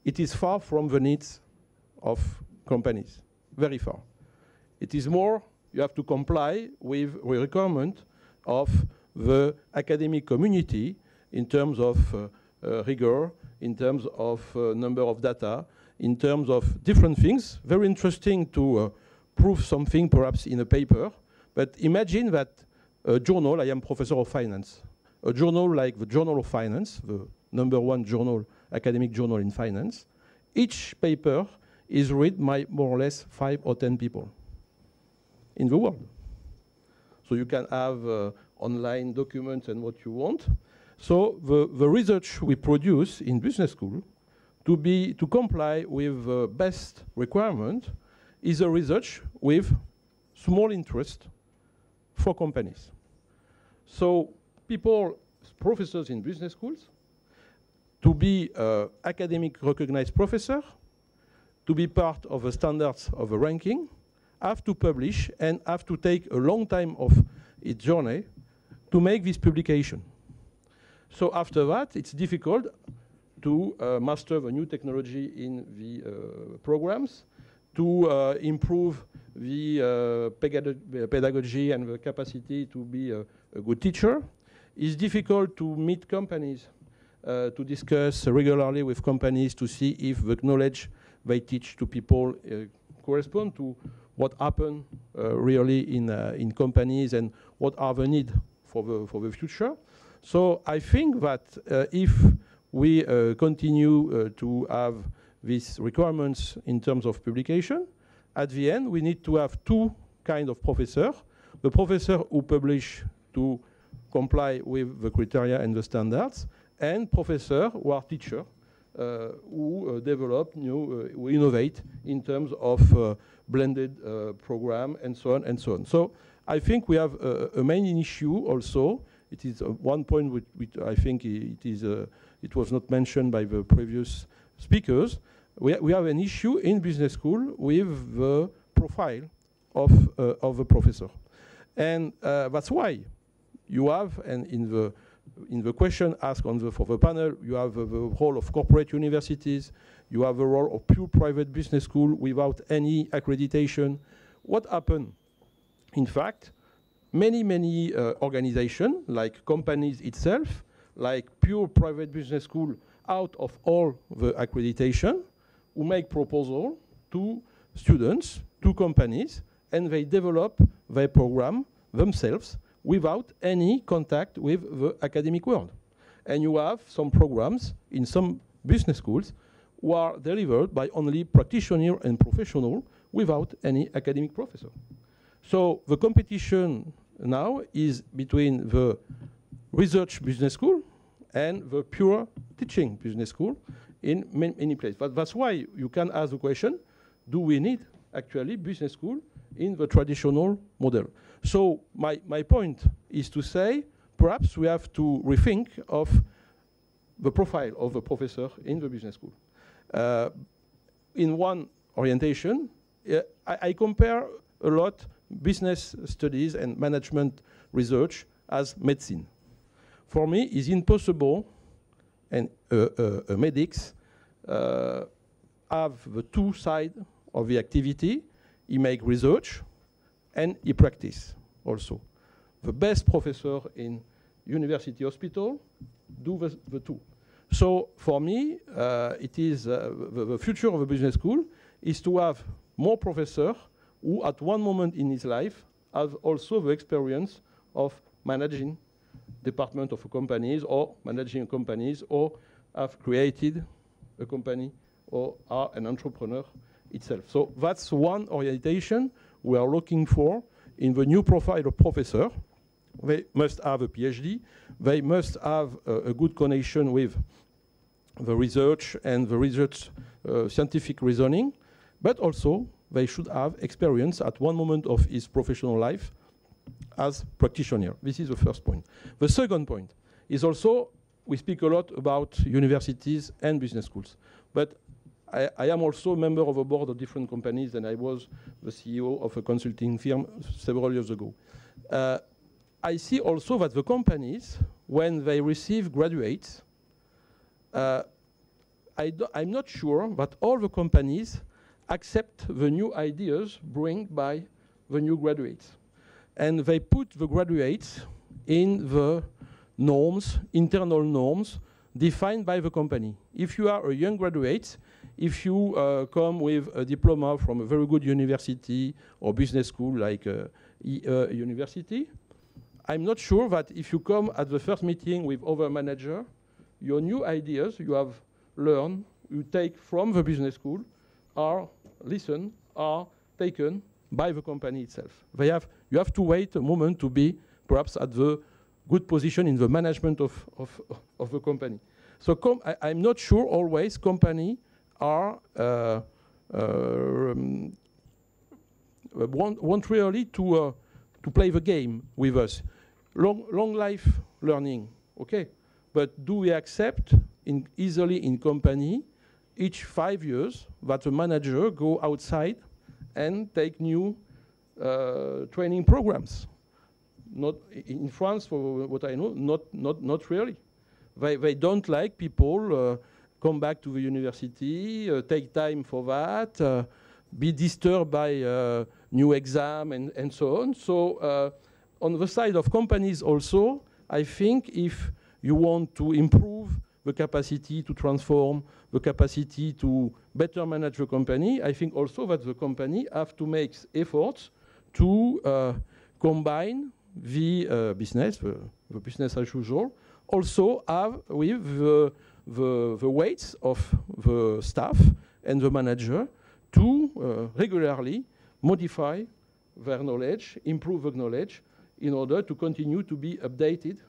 it is far from the needs of companies, very far. It is more, you have to comply with the requirement of the academic community in terms of rigor, in terms of number of data, in terms of different things. Very interesting to prove something perhaps in a paper, but imagine that a journal, I am professor of finance, a journal like the Journal of Finance, the number one journal, academic journal in finance, each paper is read by more or less 5 or 10 people in the world. So you can have online documents and what you want. So the research we produce in business school to comply with the best requirement is a research with small interest for companies. So people, professors in business schools, to be academic recognized professor, to be part of the standards of a ranking, have to publish and have to take a long time of its journey to make this publication. So after that, it's difficult to master the new technology in the programs, to improve the pedagogy and the capacity to be a good teacher. It's difficult to meet companies, to discuss regularly with companies to see if the knowledge they teach to people correspond to what happened really in companies and what are the need for the future. So I think that if we continue to have these requirements in terms of publication, at the end we need to have two kinds of professors. The professor who publish to comply with the criteria and the standards, and professors who are teachers, who develop new, who innovate in terms of blended program and so on and so on. So I think we have a main issue also. It is one point which I think it was not mentioned by the previous speakers. We have an issue in business school with the profile of a professor. And that's why you have, and in the question asked on for the panel, you have the role of corporate universities, you have a role of pure private business school without any accreditation. What happened? In fact, many, many organizations, like companies itself, like pure private business school, out of all the accreditation, who make proposal to students, to companies, and they develop their program themselves without any contact with the academic world. And you have some programs in some business schools who are delivered by only practitioner and professional without any academic professor. So the competition now is between the research business school and the pure teaching business school in many places. But that's why you can ask the question, do we need actually business school in the traditional model? So my point is to say, perhaps we have to rethink of the profile of a professor in the business school. In one orientation, I compare a lot business studies and management research as medicine. For me, it's impossible and medics have the two sides of the activity. He makes research and he practices also. The best professor in university hospital do the two. So for me, it is the future of a business school is to have more professors who at one moment in his life have also the experience of managing department of companies or managing companies or have created a company or are an entrepreneur itself. So that's one orientation we are looking for in the new profile of professor. They must have a PhD. They must have a good connection with the research and the research scientific reasoning, but also they should have experience at one moment of his professional life as practitioner. This is the first point. The second point is also, we speak a lot about universities and business schools, but I am also a member of a board of different companies, and I was the CEO of a consulting firm several years ago. I see also that the companies, when they receive graduates, I'm not sure that all the companies accept the new ideas brought by the new graduates. And they put the graduates in the norms, internal norms, defined by the company. If you are a young graduate, if you come with a diploma from a very good university or business school like IE University, I'm not sure that if you come at the first meeting with other manager, your new ideas you have learned, you take from the business school, are listened, are taken by the company itself. You have to wait a moment to be perhaps at the good position in the management of the company. So I'm not sure always company are want really to play the game with us. Long life learning, okay? But do we accept easily in company each 5 years that the manager go outside and take new training programs? Not in France, for what I know, not really. They don't like people come back to the university, take time for that, be disturbed by new exam and so on. So on the side of companies also, I think if you want to improve the capacity to transform, the capacity to better manage the company, I think also that the company have to make efforts to combine the business, the business as usual, also have with the weights of the staff and the manager to regularly modify their knowledge, improve the knowledge, in order to continue to be updated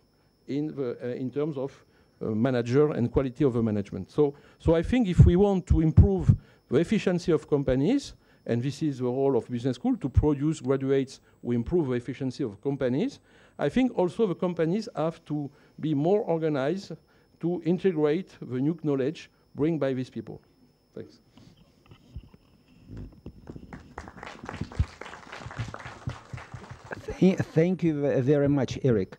in terms of manager and quality of the management. So I think if we want to improve the efficiency of companies, and this is the role of business school, to produce graduates who improve the efficiency of companies, I think also the companies have to be more organized to integrate the new knowledge brought by these people. Thanks. Thank you very much, Eric.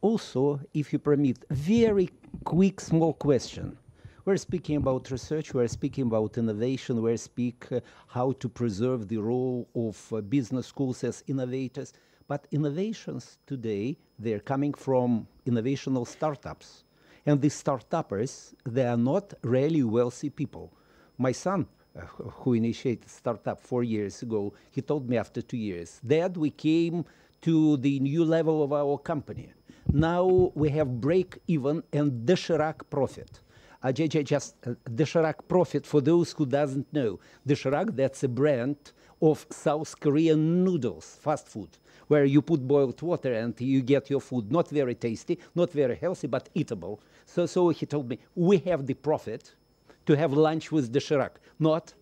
Also, if you permit, very quick, small question. We're speaking about research, we're speaking about innovation, we're speaking how to preserve the role of business schools as innovators. But innovations today, they're coming from innovational startups. And these startuppers, they are not really wealthy people. My son, who initiated startup 4 years ago, he told me after 2 years, Dad, we came to the new level of our company. Now we have break-even and Dirac profit. Dirac profit, for those who doesn't know. Dirac, that's a brand of South Korean noodles, fast food, where you put boiled water and you get your food. Not very tasty, not very healthy, but eatable. So he told me, we have the profit to have lunch with Dirac, not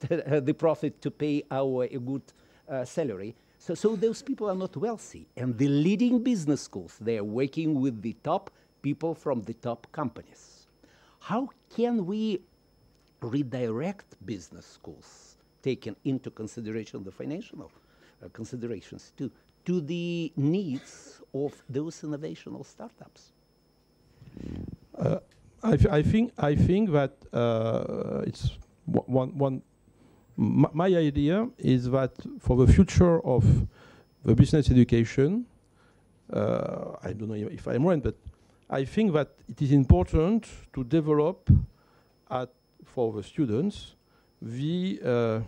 the profit to pay our good salary. So those people are not wealthy. And the leading business schools, they are working with the top people from the top companies. How can we redirect business schools, taking into consideration the financial considerations too, to the needs of those innovational startups? I think that it's one. My idea is that for the future of the business education, I don't know if I'm right, but I think that it is important to develop for the students the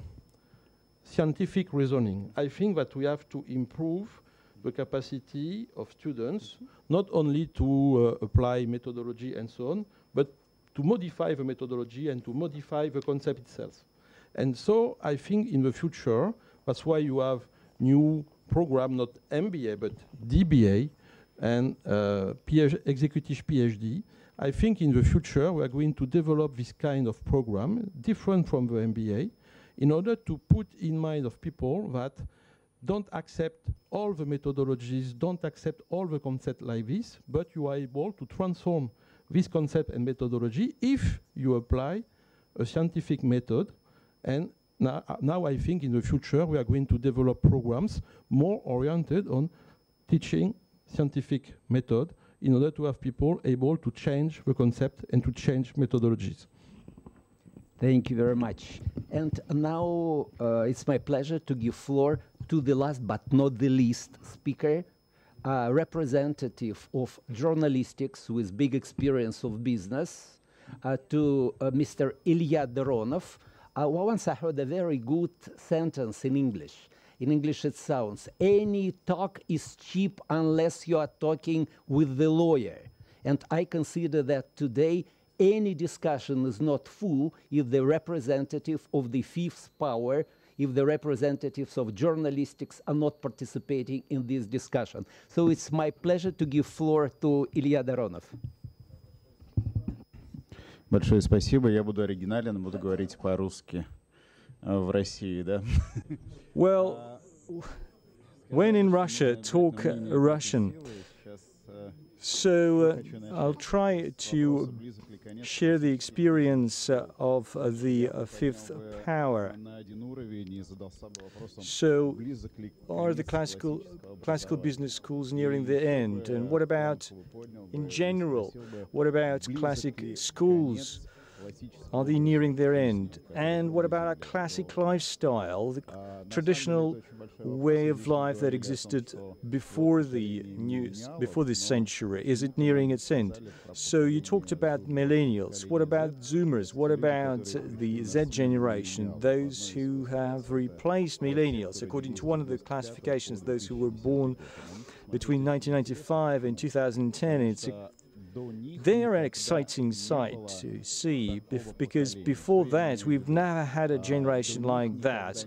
scientific reasoning. I think that we have to improve the capacity of students not only to apply methodology and so on, but to modify the methodology and to modify the concept itself. And so I think in the future, that's why you have new program, not MBA, but DBA and executive PhD. I think in the future, we are going to develop this kind of program, different from the MBA, in order to put in mind of people that don't accept all the methodologies, don't accept all the concepts like this, but you are able to transform this concept and methodology if you apply a scientific method. And now I think in the future we are going to develop programs more oriented on teaching scientific method in order to have people able to change the concept and to change methodologies. Thank you very much. And now it's my pleasure to give floor to the last but not the least speaker, representative of journalistics with big experience of business, to Mr. Ilya Doronov. Once I heard a very good sentence in English. In English it sounds, any talk is cheap unless you are talking with the lawyer. And I consider that today any discussion is not full if the representative of the fifth power, if the representatives of journalistics are not participating in this discussion. So it's my pleasure to give floor to Ilya Doronov. Большое спасибо. Я буду оригинален, буду говорить по-русски в России, да? Well, when in Russia, talk Russian. So I'll try to share the experience of the fifth power. So are the classical business schools nearing the end? And what about, in general, what about classic schools? Are they nearing their end? And what about our classic lifestyle, the traditional way of life that existed before this century? Is it nearing its end? So you talked about millennials. What about Zoomers? What about the Z generation, those who have replaced millennials? According to one of the classifications, those who were born between 1995 and 2010, it's they are an exciting sight to see, because before that, we've never had a generation like that.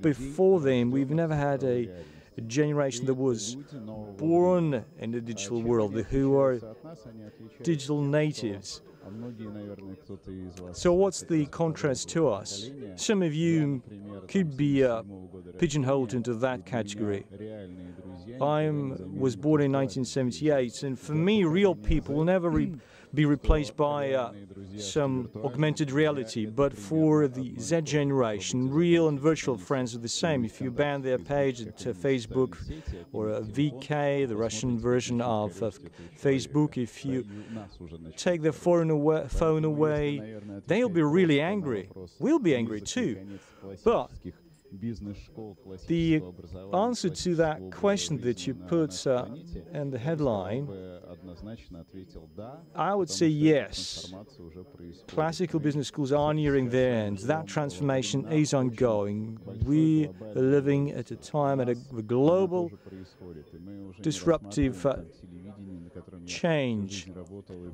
Before them, we've never had a generation that was born in the digital world, who are digital natives. So what's the contrast to us? Some of you could be pigeonholed into that category. I was born in 1978, and for me, real people will never be replaced by some augmented reality. But for the Z generation, real and virtual friends are the same. If you ban their page at Facebook or VK, the Russian version of Facebook, if you take their phone away, they'll be really angry. We'll be angry too. But The answer to that question that you put in the headline, I would say yes. Classical business schools are nearing their end. That transformation is ongoing. We are living at a time at a global disruptive change.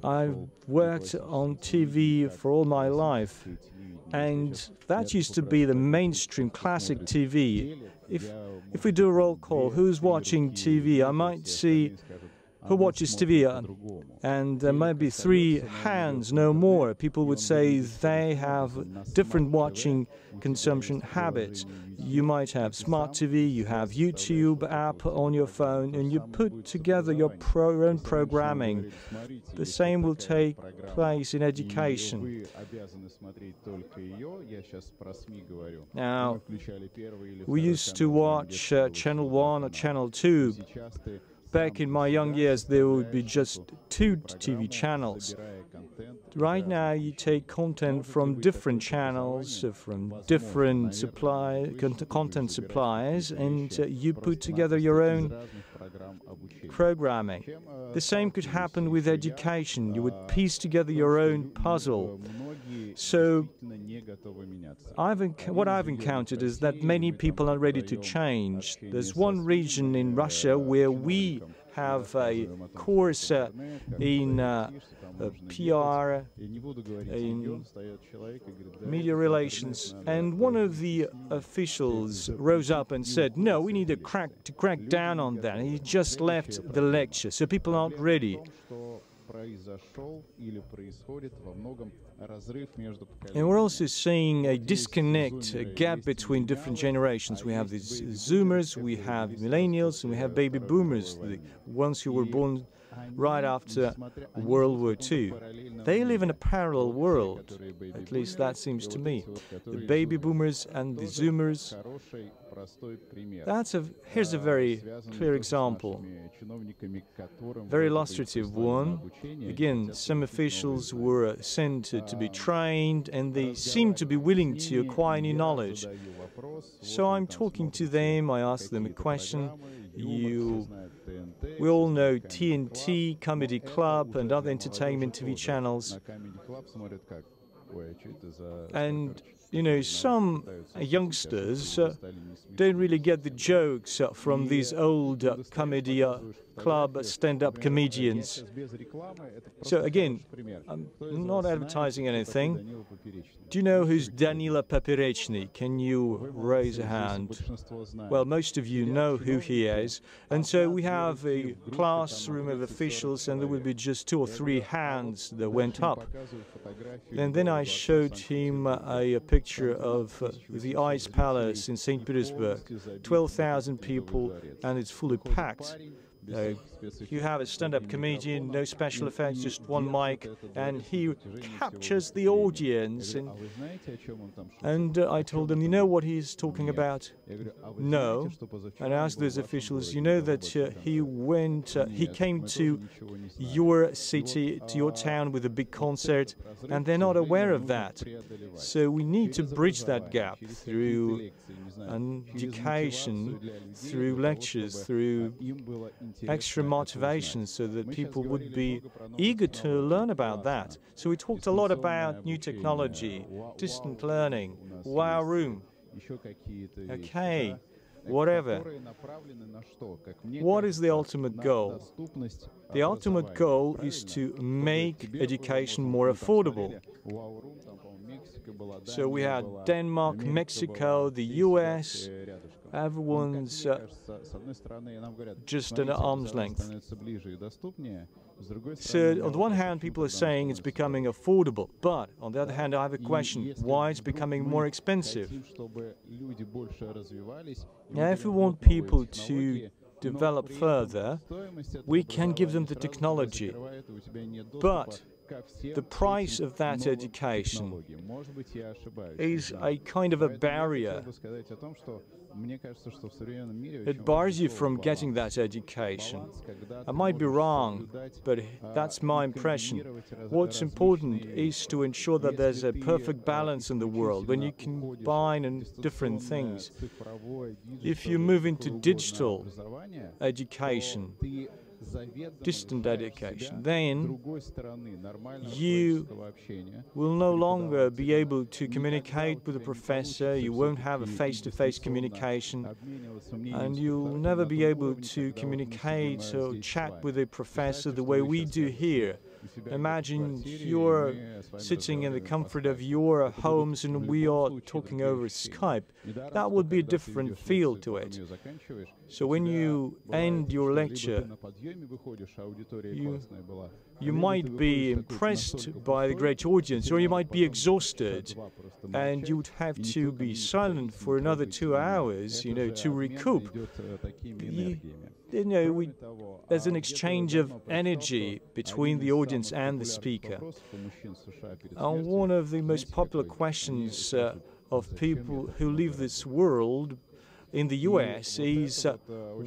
I've worked on TV for all my life, and that used to be the mainstream classic TV. If we do a roll call, who's watching TV? I might see who watches TV, and there might be 3 hands, no more. People would say they have different watching consumption habits. You might have smart TV, you have YouTube app on your phone, and you put together your own programming. The same will take place in education. Now, we used to watch Channel 1 or Channel 2. Back in my young years, there would be just 2 TV channels. Right now, you take content from different channels, from different content suppliers, and you put together your own programming. The same could happen with education. You would piece together your own puzzle. So, what I've encountered is that many people are ready to change. There's one region in Russia where we have a course in PR, in media relations, and one of the officials rose up and said, no, we need to crack down on that. He just left the lecture, so people aren't ready. And we're also seeing a disconnect, a gap between different generations. We have these Zoomers, we have millennials, and we have baby boomers, the ones who were born right after World War II. They live in a parallel world, at least that seems to me. The baby boomers and the Zoomers. Here's a very clear example, very illustrative one. Again, some officials were sent to be trained, and they seemed to be willing to acquire new knowledge. So I'm talking to them, I ask them a question. We all know TNT, Comedy Club, and other entertainment TV channels. And, you know, some youngsters don't really get the jokes from these old Comedy Club stand-up comedians. So, again, I'm not advertising anything. Do you know who's Danila Poperechny? Can you raise a hand? Well, most of you know who he is. And so we have a classroom of officials, and there would be just 2 or 3 hands that went up. And then I showed him a picture of the Ice Palace in St. Petersburg, 12,000 people, and it's fully packed. You have a stand-up comedian, no special effects, just one mic, and he captures the audience. And I told him, you know what he's talking about? No. And I asked those officials, you know that he came to your city, to your town with a big concert, and they're not aware of that. So we need to bridge that gap through education, through lectures, through extra motivation, so that people would be eager to learn about that. So we talked a lot about new technology, distant learning, WOW room, okay, whatever. What is the ultimate goal? The ultimate goal is to make education more affordable. So we had Denmark, Mexico, the US, everyone's just an arm's length. So on the one hand, people are saying it's becoming affordable, but on the other hand, I have a question, why it's becoming more expensive? Now, if we want people to develop further, we can give them the technology, but the price of that education is a kind of a barrier. It bars you from getting that education. I might be wrong, but that's my impression. What's important is to ensure that there's a perfect balance in the world when you combine different things. If you move into digital education, distant education, then you will no longer be able to communicate with a professor, you won't have a face-to-face communication, and you'll never be able to communicate or chat with a professor the way we do here. Imagine you're sitting in the comfort of your homes and we are talking over Skype. That would be a different feel to it. So when you end your lecture, you might be impressed by the great audience, or you might be exhausted, and you would have to be silent for another 2 hours, you know, to recoup. There's an exchange of energy between the audience and the speaker. And one of the most popular questions of people who leave this world in the US is,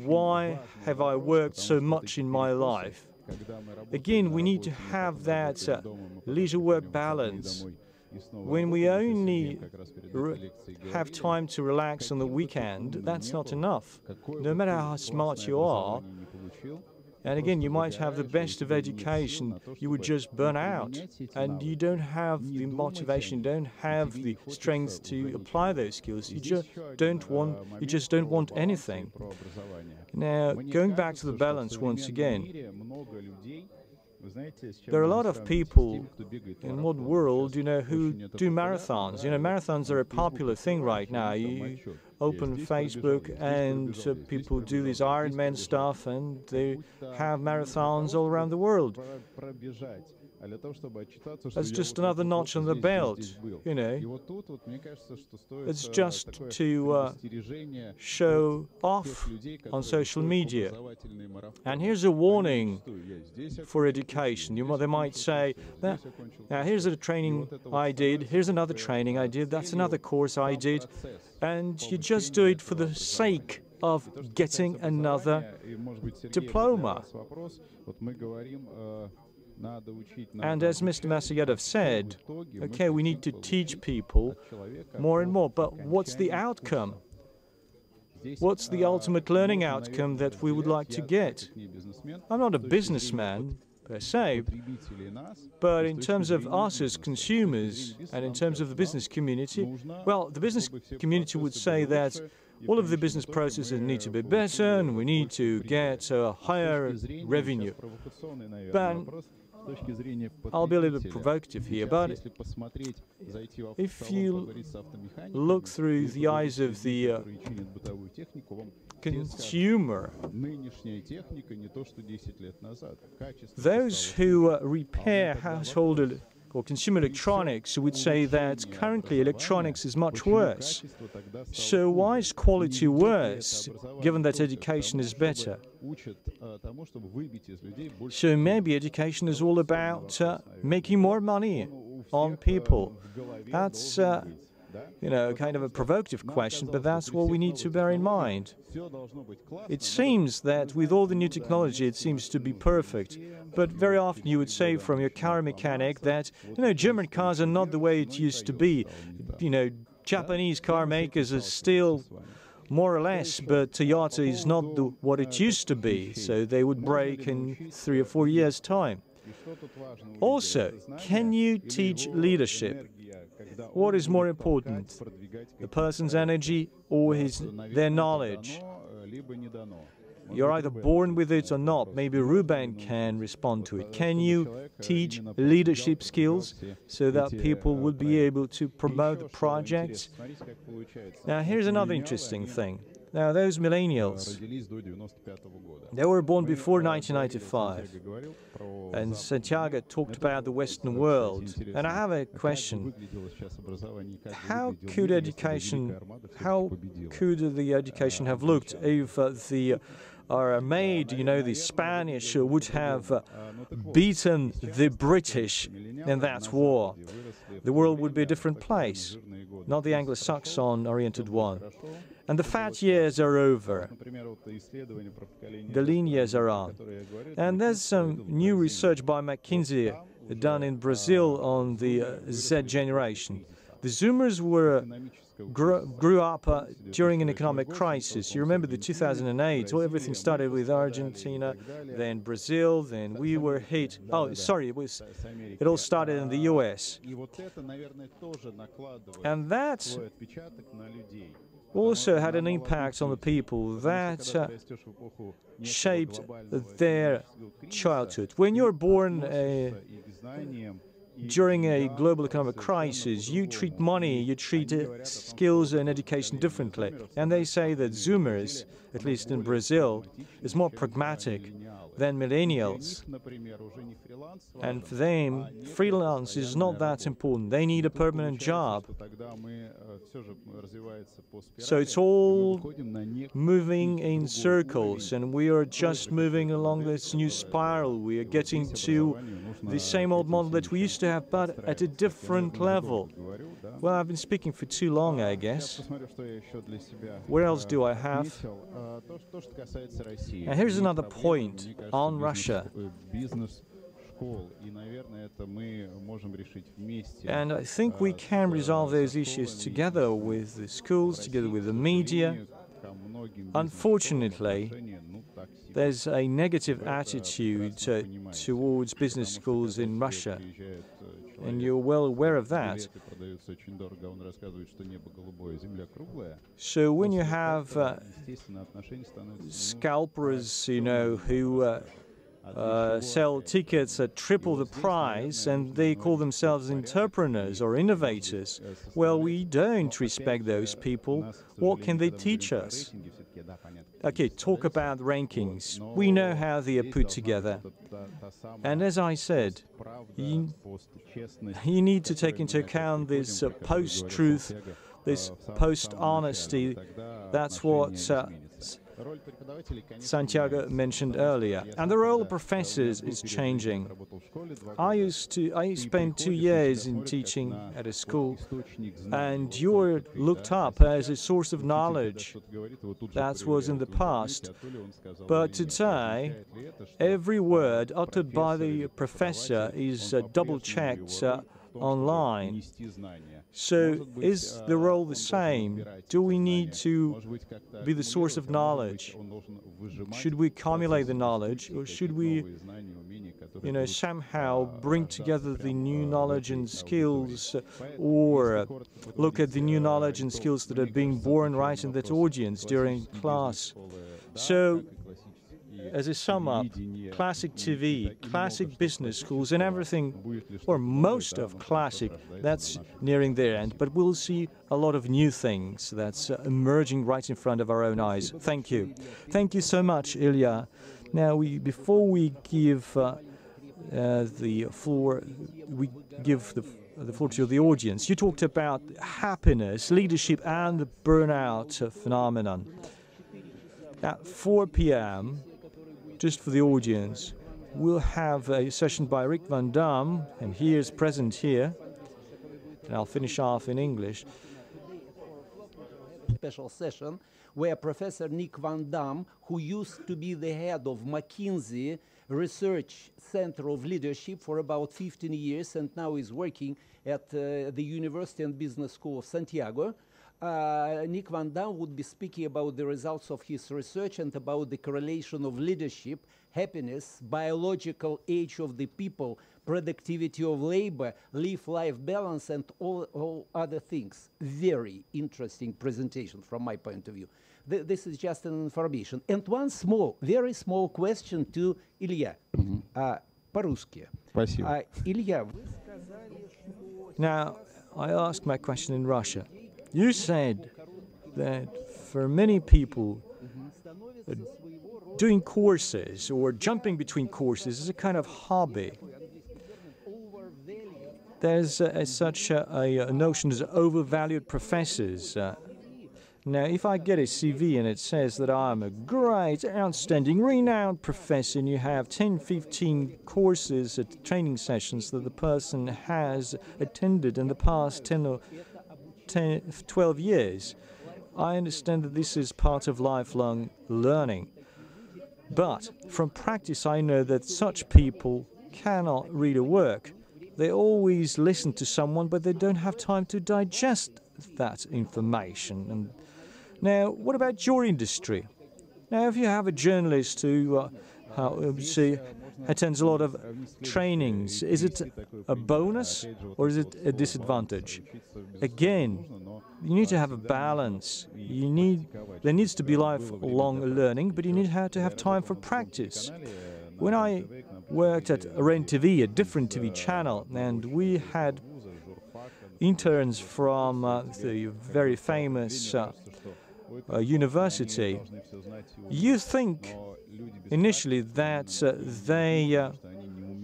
why have I worked so much in my life? Again, we need to have that leisure-work balance. When we only have time to relax on the weekend, that's not enough. No matter how smart you are, and again, you might have the best of education, you would just burn out, and you don't have the motivation, don't have the strength to apply those skills. You just don't want anything. Now, going back to the balance once again, there are a lot of people in the modern world, you know, who do marathons. You know, marathons are a popular thing right now. You open Facebook and people do this Ironman stuff and they have marathons all around the world. That's just another notch on the belt, you know. It's just to show off on social media. And here's a warning for education. They might say, now here's a training I did, here's another training I did, that's another course I did, and you just do it for the sake of getting another diploma. And as Mr. Masayadov said, okay, we need to teach people more and more, but what's the outcome? What's the ultimate learning outcome that we would like to get? I'm not a businessman per se, but in terms of us as consumers and in terms of the business community, well, the business community would say that all of the business processes need to be better and we need to get a higher revenue. But I'll be a little bit provocative here, but if you look through the eyes of the consumer, those who repair household or consumer electronics would say that currently electronics is much worse. So why is quality worse, given that education is better? So maybe education is all about making more money on people. That's you know, kind of a provocative question, but that's what we need to bear in mind. It seems that with all the new technology, it seems to be perfect, but very often you would say from your car mechanic that, you know, German cars are not the way it used to be. You know, Japanese car makers are still more or less, but Toyota is not what it used to be, so they would break in 3 or 4 years' time. Also, can you teach leadership? What is more important, the person's energy or their knowledge? You're either born with it or not. Maybe Ruben can respond to it. Can you teach leadership skills so that people would be able to promote the projects? Now, here's another interesting thing. Now, those millennials, they were born before 1995, and Santiago talked about the Western world. And I have a question. How could the education have looked if the Spanish would have beaten the British in that war? The world would be a different place, not the Anglo-Saxon-oriented one. And the fat years are over. The lean years are on. And there's some new research by McKinsey done in Brazil on the Z generation. The Zoomers grew up during an economic crisis. You remember the 2008, well, everything started with Argentina, then Brazil, then we were hit. Oh, sorry, it all started in the US. And that also had an impact on the people that shaped their childhood. When you're born during a global economic crisis, you treat money, you treat skills and education differently. And they say that Zoomers, at least in Brazil, is more pragmatic than millennials. And for them, freelance is not that important. They need a permanent job. So it's all moving in circles, and we are just moving along this new spiral. We are getting to the same old model that we used to have, but at a different level. Well, I've been speaking for too long, I guess. Where else do I have? And here's another point on Russia. And I think we can resolve those issues together with the schools, together with the media. Unfortunately, there's a negative attitude towards business schools in Russia, and you're well aware of that. So when you have scalpers, you know, who sell tickets at triple the price, and they call themselves entrepreneurs or innovators. Well, we don't respect those people. What can they teach us? Okay, talk about rankings. We know how they are put together. And as I said, you need to take into account this post-truth, this post-honesty. That's what Santiago mentioned earlier. And the role of professors is changing. I spent 2 years in teaching at a school, and you were looked up as a source of knowledge. That was in the past. But today, every word uttered by the professor is double-checked online. So is the role the same? Do we need to be the source of knowledge? Should we accumulate the knowledge, or should we, you know, somehow bring together the new knowledge and skills, or look at the new knowledge and skills that are being born right in that audience during class? So, as a sum up, classic TV, classic business schools, and everything, or most of classic, that's nearing their end. But we'll see a lot of new things that's emerging right in front of our own eyes. Thank you. Thank you so much, Ilya. Now, before we give the floor to the audience, you talked about happiness, leadership, and the burnout phenomenon. At 4 p.m., just for the audience, we'll have a session by Eric Van Dam, and he is present here, and I'll finish off in English. Special session where Professor Nick Van Dam, who used to be the head of McKinsey Research Center of Leadership for about 15 years and now is working at the University and Business School of Santiago, Nick Van Dam would be speaking about the results of his research and about the correlation of leadership, happiness, biological age of the people, productivity of labor, life balance, and all other things. Very interesting presentation from my point of view. This is just an information. And one small, very small question to Ilya. По-русски. Спасибо. Ilya. Now, I asked my question in Russian. You said that for many people, doing courses or jumping between courses is a kind of hobby. There's such a notion as overvalued professors. Now, if I get a CV and it says that I'm a great, outstanding, renowned professor, and you have 10, 15 courses at training sessions that the person has attended in the past 10 or 12 years, I understand that this is part of lifelong learning. But from practice, I know that such people cannot read a work. They always listen to someone, but they don't have time to digest that information. And now, what about your industry? Now, if you have a journalist who attends a lot of trainings, is it a bonus or is it a disadvantage? Again, you need to have a balance. There needs to be lifelong learning, but you need to have time for practice. When I worked at RenTV, a different TV channel, and we had interns from the very famous university, you think initially that they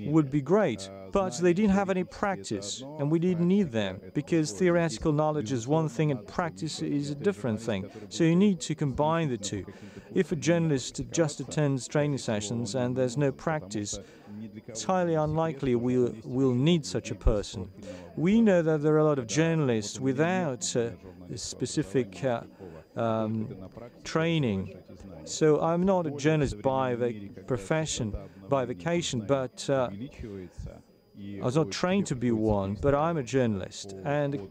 would be great, but they didn't have any practice, and we didn't need them, because theoretical knowledge is one thing and practice is a different thing. So you need to combine the two. If a journalist just attends training sessions and there's no practice, it's highly unlikely we'll need such a person. We know that there are a lot of journalists without specific training. So I'm not a journalist by profession, by vacation, but I was not trained to be one, but I'm a journalist. And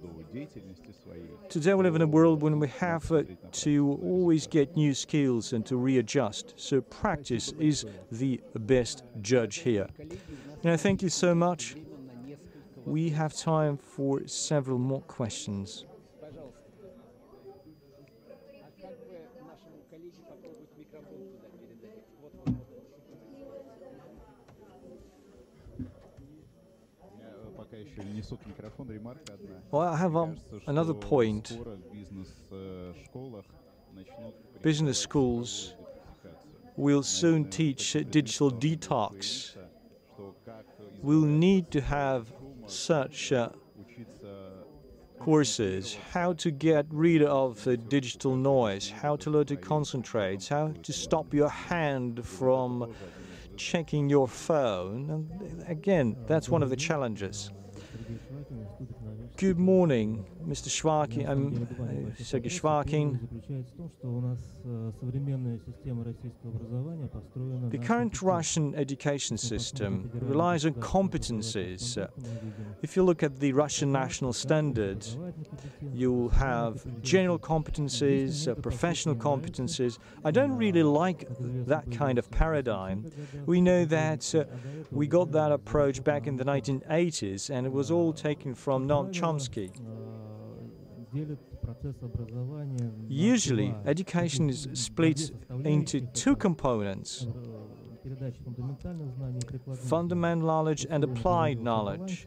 today we live in a world when we have to always get new skills and to readjust. So practice is the best judge here. Now, thank you so much. We have time for several more questions. Well, I have another point. Business schools will soon teach digital detox. We'll need to have such courses, how to get rid of digital noise, how to learn to concentrate, how to stop your hand from checking your phone. And again, that's one of the challenges. Good morning, Mr. Shvarkin. I'm Sergei Shvarkin. The current Russian education system relies on competencies. If you look at the Russian national standard, you'll have general competencies, professional competencies. I don't really like that kind of paradigm. We know that we got that approach back in the 1980s, and it was all taken from Noam Chomsky. Usually, education is split into two components: fundamental knowledge and applied knowledge.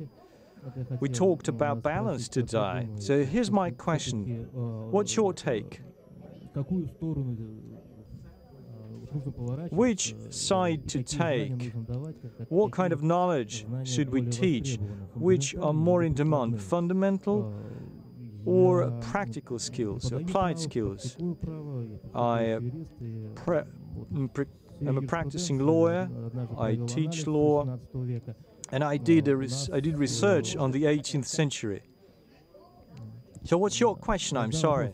We talked about balance today, so here's my question. What's your take? Which side to take? What kind of knowledge should we teach? Which are more in demand, fundamental or practical skills, applied skills? I'm a practicing lawyer, I teach law, and I did research on the 18th century. So what's your question? I'm sorry.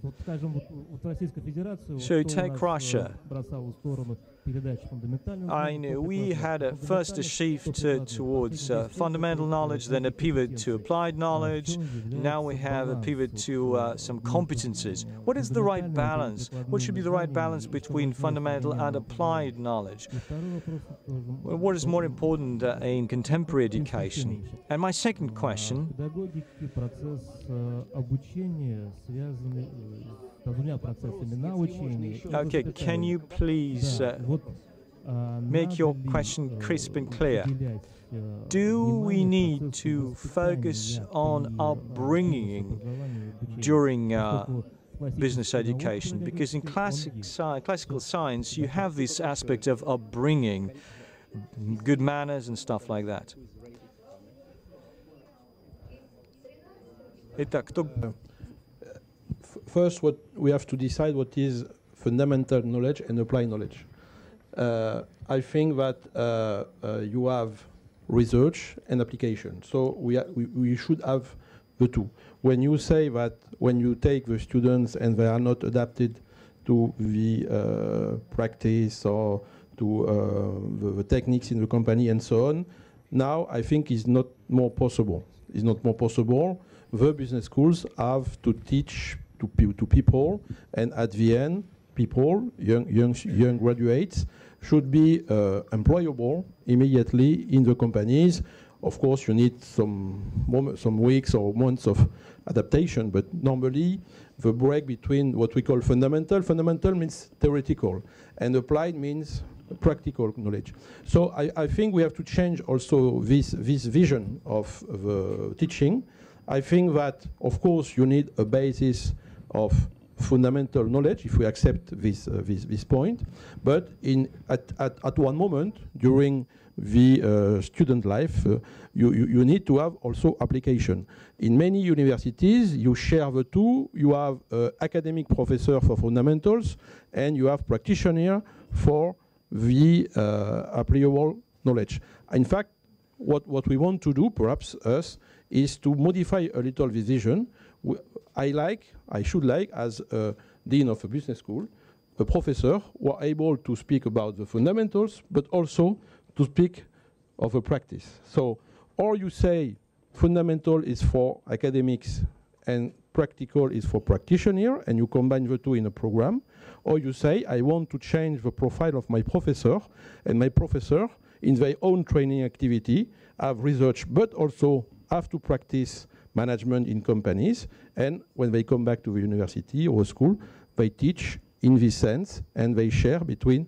So take Russia. I know we had first a shift towards fundamental knowledge, then a pivot to applied knowledge. Now we have a pivot to some competencies. What is the right balance? What should be the right balance between fundamental and applied knowledge? What is more important in contemporary education? And my second question. Okay, can you please make your question crisp and clear? Do we need to focus on upbringing during business education? Because in classical science, you have this aspect of upbringing, good manners and stuff like that. First, what we have to decide what is fundamental knowledge and applied knowledge. I think that you have research and application. So we should have the two. When you say that when you take the students and they are not adapted to the practice or to the techniques in the company and so on, now I think is not more possible. It's not more possible. The business schools have to teach to people, and at the end, people, young graduates, should be employable immediately in the companies. Of course, you need some weeks or months of adaptation, but normally the break between what we call fundamental means theoretical, and applied means practical knowledge. So I think we have to change also this vision of the teaching. I think that, of course, you need a basis of fundamental knowledge, if we accept this point, but at one moment during the student life, you need to have also application. In many universities, you share the two. You have academic professor for fundamentals, and you have practitioner for the applicable knowledge. In fact, what we want to do, perhaps us, is to modify a little this vision. I should like, as a dean of a business school, a professor who are able to speak about the fundamentals, but also to speak of a practice. So, or you say fundamental is for academics and practical is for practitioner, and you combine the two in a program, or you say, I want to change the profile of my professor, and my professor, in their own training activity, have research, but also have to practice management in companies, and when they come back to the university or school, they teach in this sense, and they share between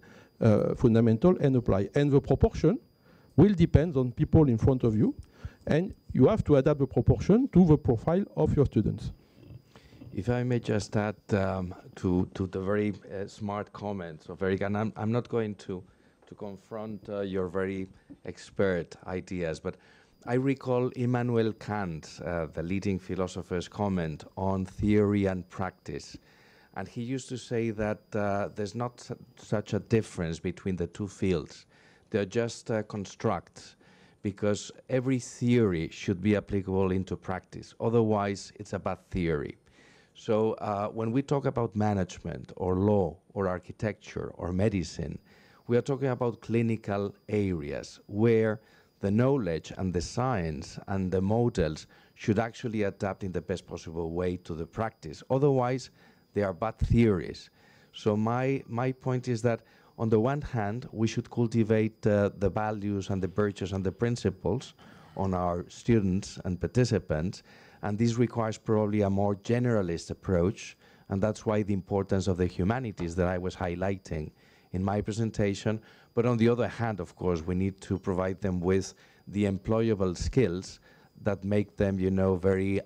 fundamental and apply. And the proportion will depend on people in front of you, and you have to adapt the proportion to the profile of your students. If I may just add to the very smart comments of Eric, and I'm not going to confront your very expert ideas, but I recall Immanuel Kant, the leading philosopher's comment on theory and practice. And he used to say that there's not such a difference between the two fields. They're just constructs, because every theory should be applicable into practice. Otherwise, it's a bad theory. So when we talk about management or law or architecture or medicine, we are talking about clinical areas where the knowledge and the science and the models should actually adapt in the best possible way to the practice. Otherwise, they are bad theories. So my point is that on the one hand, we should cultivate the values and the virtues and the principles on our students and participants, and this requires probably a more generalist approach, and that's why the importance of the humanities that I was highlighting in my presentation. But on the other hand, of course, we need to provide them with the employable skills that make them, you know, very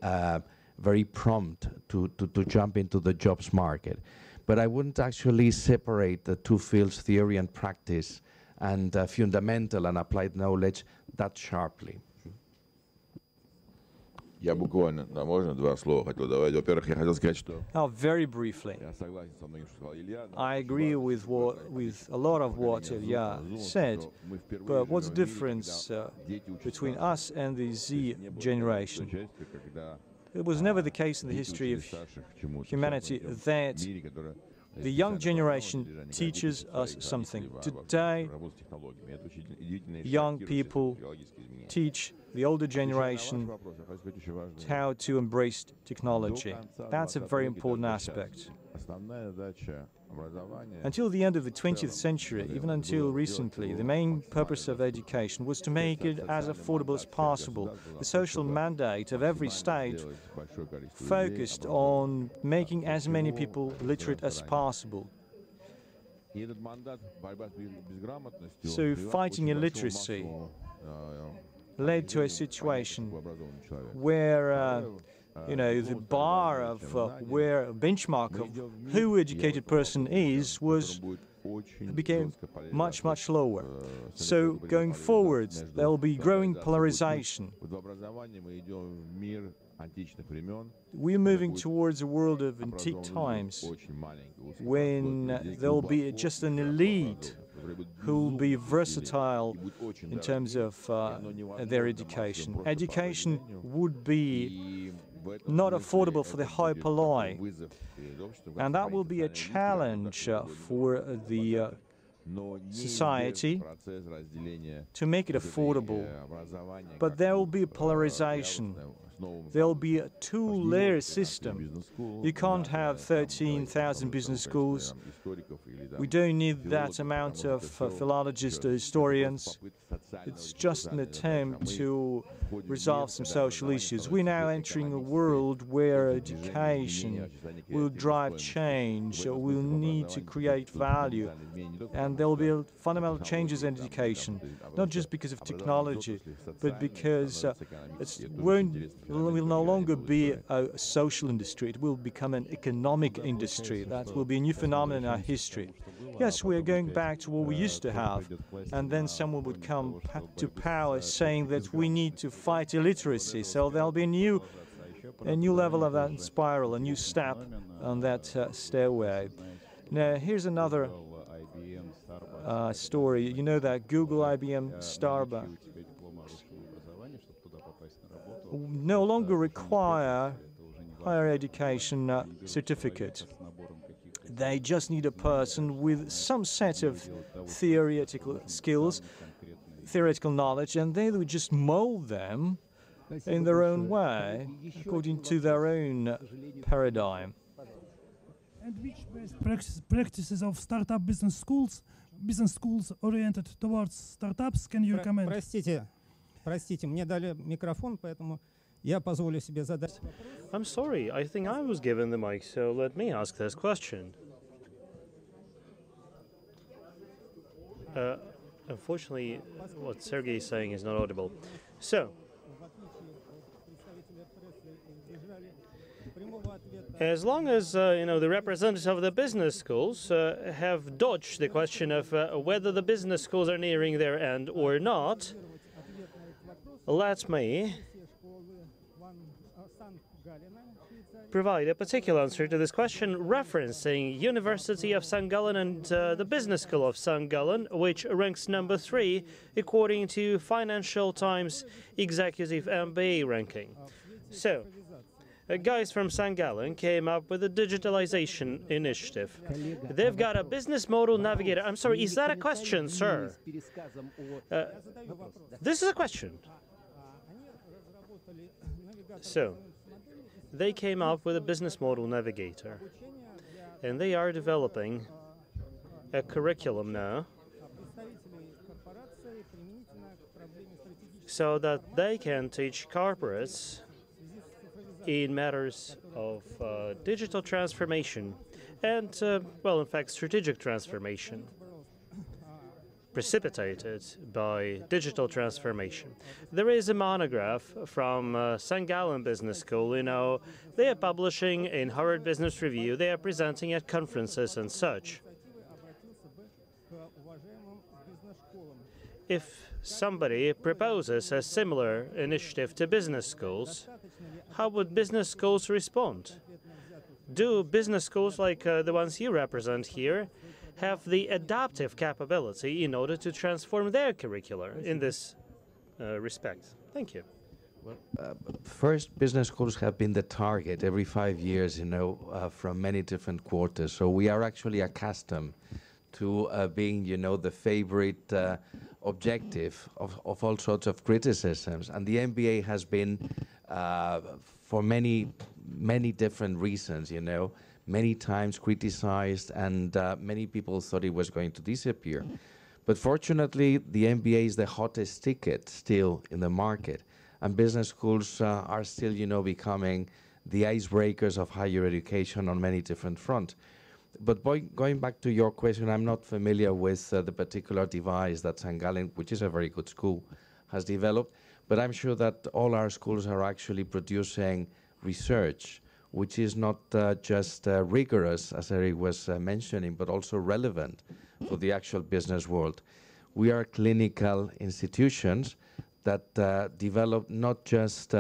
prompt to jump into the jobs market. But I wouldn't actually separate the two fields, theory and practice, and fundamental and applied knowledge, that sharply. Я буквально, можно два слова хотел добавить. Во-первых, я хотел сказать, что very briefly. I agree with a lot of what Ilya said, but what's the difference between us and the Z generation? It was never the case in the history of humanity that the young generation teaches us something. Today, young people teach the older generation how to embrace technology. That's a very important aspect. Until the end of the 20th century, even until recently, the main purpose of education was to make it as affordable as possible. The social mandate of every state focused on making as many people literate as possible. So fighting illiteracy led to a situation where the bar of where a benchmark of who educated person is became much lower. So going forward, there will be growing polarization. We're moving towards a world of antique times when there will be just an elite who will be versatile in terms of their education. Education would be not affordable for the hyperloy. And that will be a challenge for the society to make it affordable. But there will be polarization. There will be a two-layer system. You can't have 13,000 business schools. We don't need that amount of philologists or historians. It's just an attempt to resolve some social issues. We're now entering a world where education will drive change. We'll need to create value. And there will be fundamental changes in education, not just because of technology, but because it will no longer be a social industry. It will become an economic industry. That will be a new phenomenon in our history. Yes, we are going back to what we used to have, and then someone would come to power saying that we need to fight illiteracy. So there will be a new level of that spiral, a new step on that stairway. Now, here's another story. You know that Google, IBM, Starbucks no longer require higher education certificate. They just need a person with some set of theoretical skills, theoretical knowledge, and they would just mold them in their own way, according to their own paradigm. And which best practices of startup business schools oriented towards startups can you recommend? Простите, мне дали микрофон, поэтому я позволю себе задать. I'm sorry, I think I was given the mic, so let me ask this question. Unfortunately, what Sergey is saying is not audible. So, as long as the representatives of the business schools have dodged the question of whether the business schools are nearing their end or not, let me provide a particular answer to this question, referencing University of St. Gallen and the Business School of St. Gallen, which ranks number 3 according to Financial Times Executive MBA ranking. So, guys from St. Gallen came up with a digitalization initiative. They've got a business model navigator. I'm sorry, is that a question, sir? This is a question. So, they came up with a business model navigator, and they are developing a curriculum now so that they can teach corporates in matters of digital transformation and, well, in fact, strategic transformation precipitated by digital transformation. There is a monograph from St. Gallen Business School. You know, they are publishing in Harvard Business Review. They are presenting at conferences and such. If somebody proposes a similar initiative to business schools, how would business schools respond? Do business schools like the ones you represent here have the adaptive capability in order to transform their curricula in this respect? Thank you. Well, first, business schools have been the target every 5 years, from many different quarters. So we are actually accustomed to being, the favorite objective of all sorts of criticisms. And the MBA has been, for many different reasons, many times criticized, and many people thought it was going to disappear. But fortunately, the MBA is the hottest ticket still in the market, and business schools are still, becoming the icebreakers of higher education on many different fronts. But going back to your question, I'm not familiar with the particular device that St. Gallen, which is a very good school, has developed. But I'm sure that all our schools are actually producing research, which is not just rigorous, as Eric was mentioning, but also relevant for the actual business world. We are clinical institutions that develop not just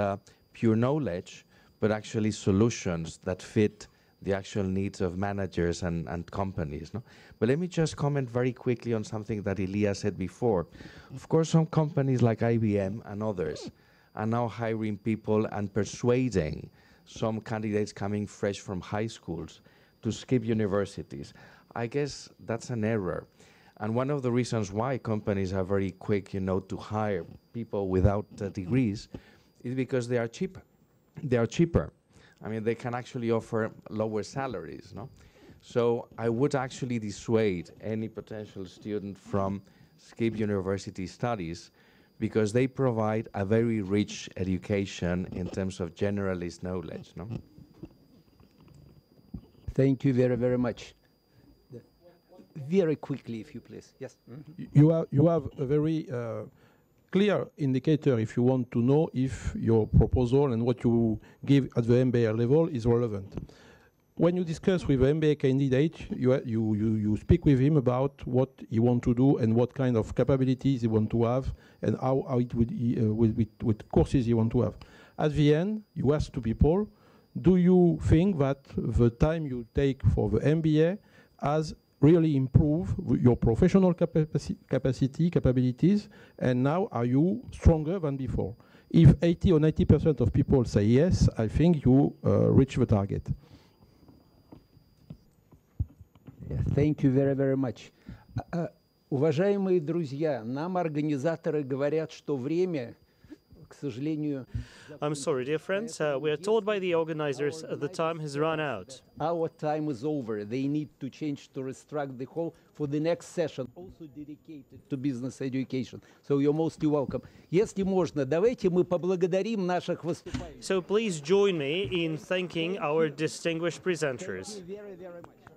pure knowledge, but actually solutions that fit the actual needs of managers and companies. No? But let me just comment very quickly on something that Ilya said before. Of course, some companies like IBM and others are now hiring people and persuading some candidates coming fresh from high schools to skip universities. I guess that's an error. And one of the reasons why companies are very quick, you know, to hire people without degrees is because they are cheap. They are cheaper. I mean, they can actually offer lower salaries, no? So I would actually dissuade any potential student from skip university studies because they provide a very rich education in terms of generalist knowledge, no? Thank you very, very much. Very quickly, if you please. Yes. Mm-hmm. You have a very clear indicator if you want to know if your proposal and what you give at the MBA level is relevant. When you discuss with the MBA candidate, you speak with him about what he wants to do and what kind of capabilities he wants to have and how it would with courses he wants to have. At the end, you ask two people, do you think that the time you take for the MBA has really improve your professional capabilities, and now are you stronger than before? If 80 or 90% of people say yes, I think you reach the target. Thank you very, very much. Уважаемые друзья, нам организаторы говорят, что время... I'm sorry, dear friends. We are told by the organizers the time has run out. Our time is over. They need to change to restruct the hall for the next session, also dedicated to business education. So you're mostly welcome. Если можно, давайте мы поблагодарим наших выступающих. So please join me in thanking our distinguished presenters. Thank you very, very much.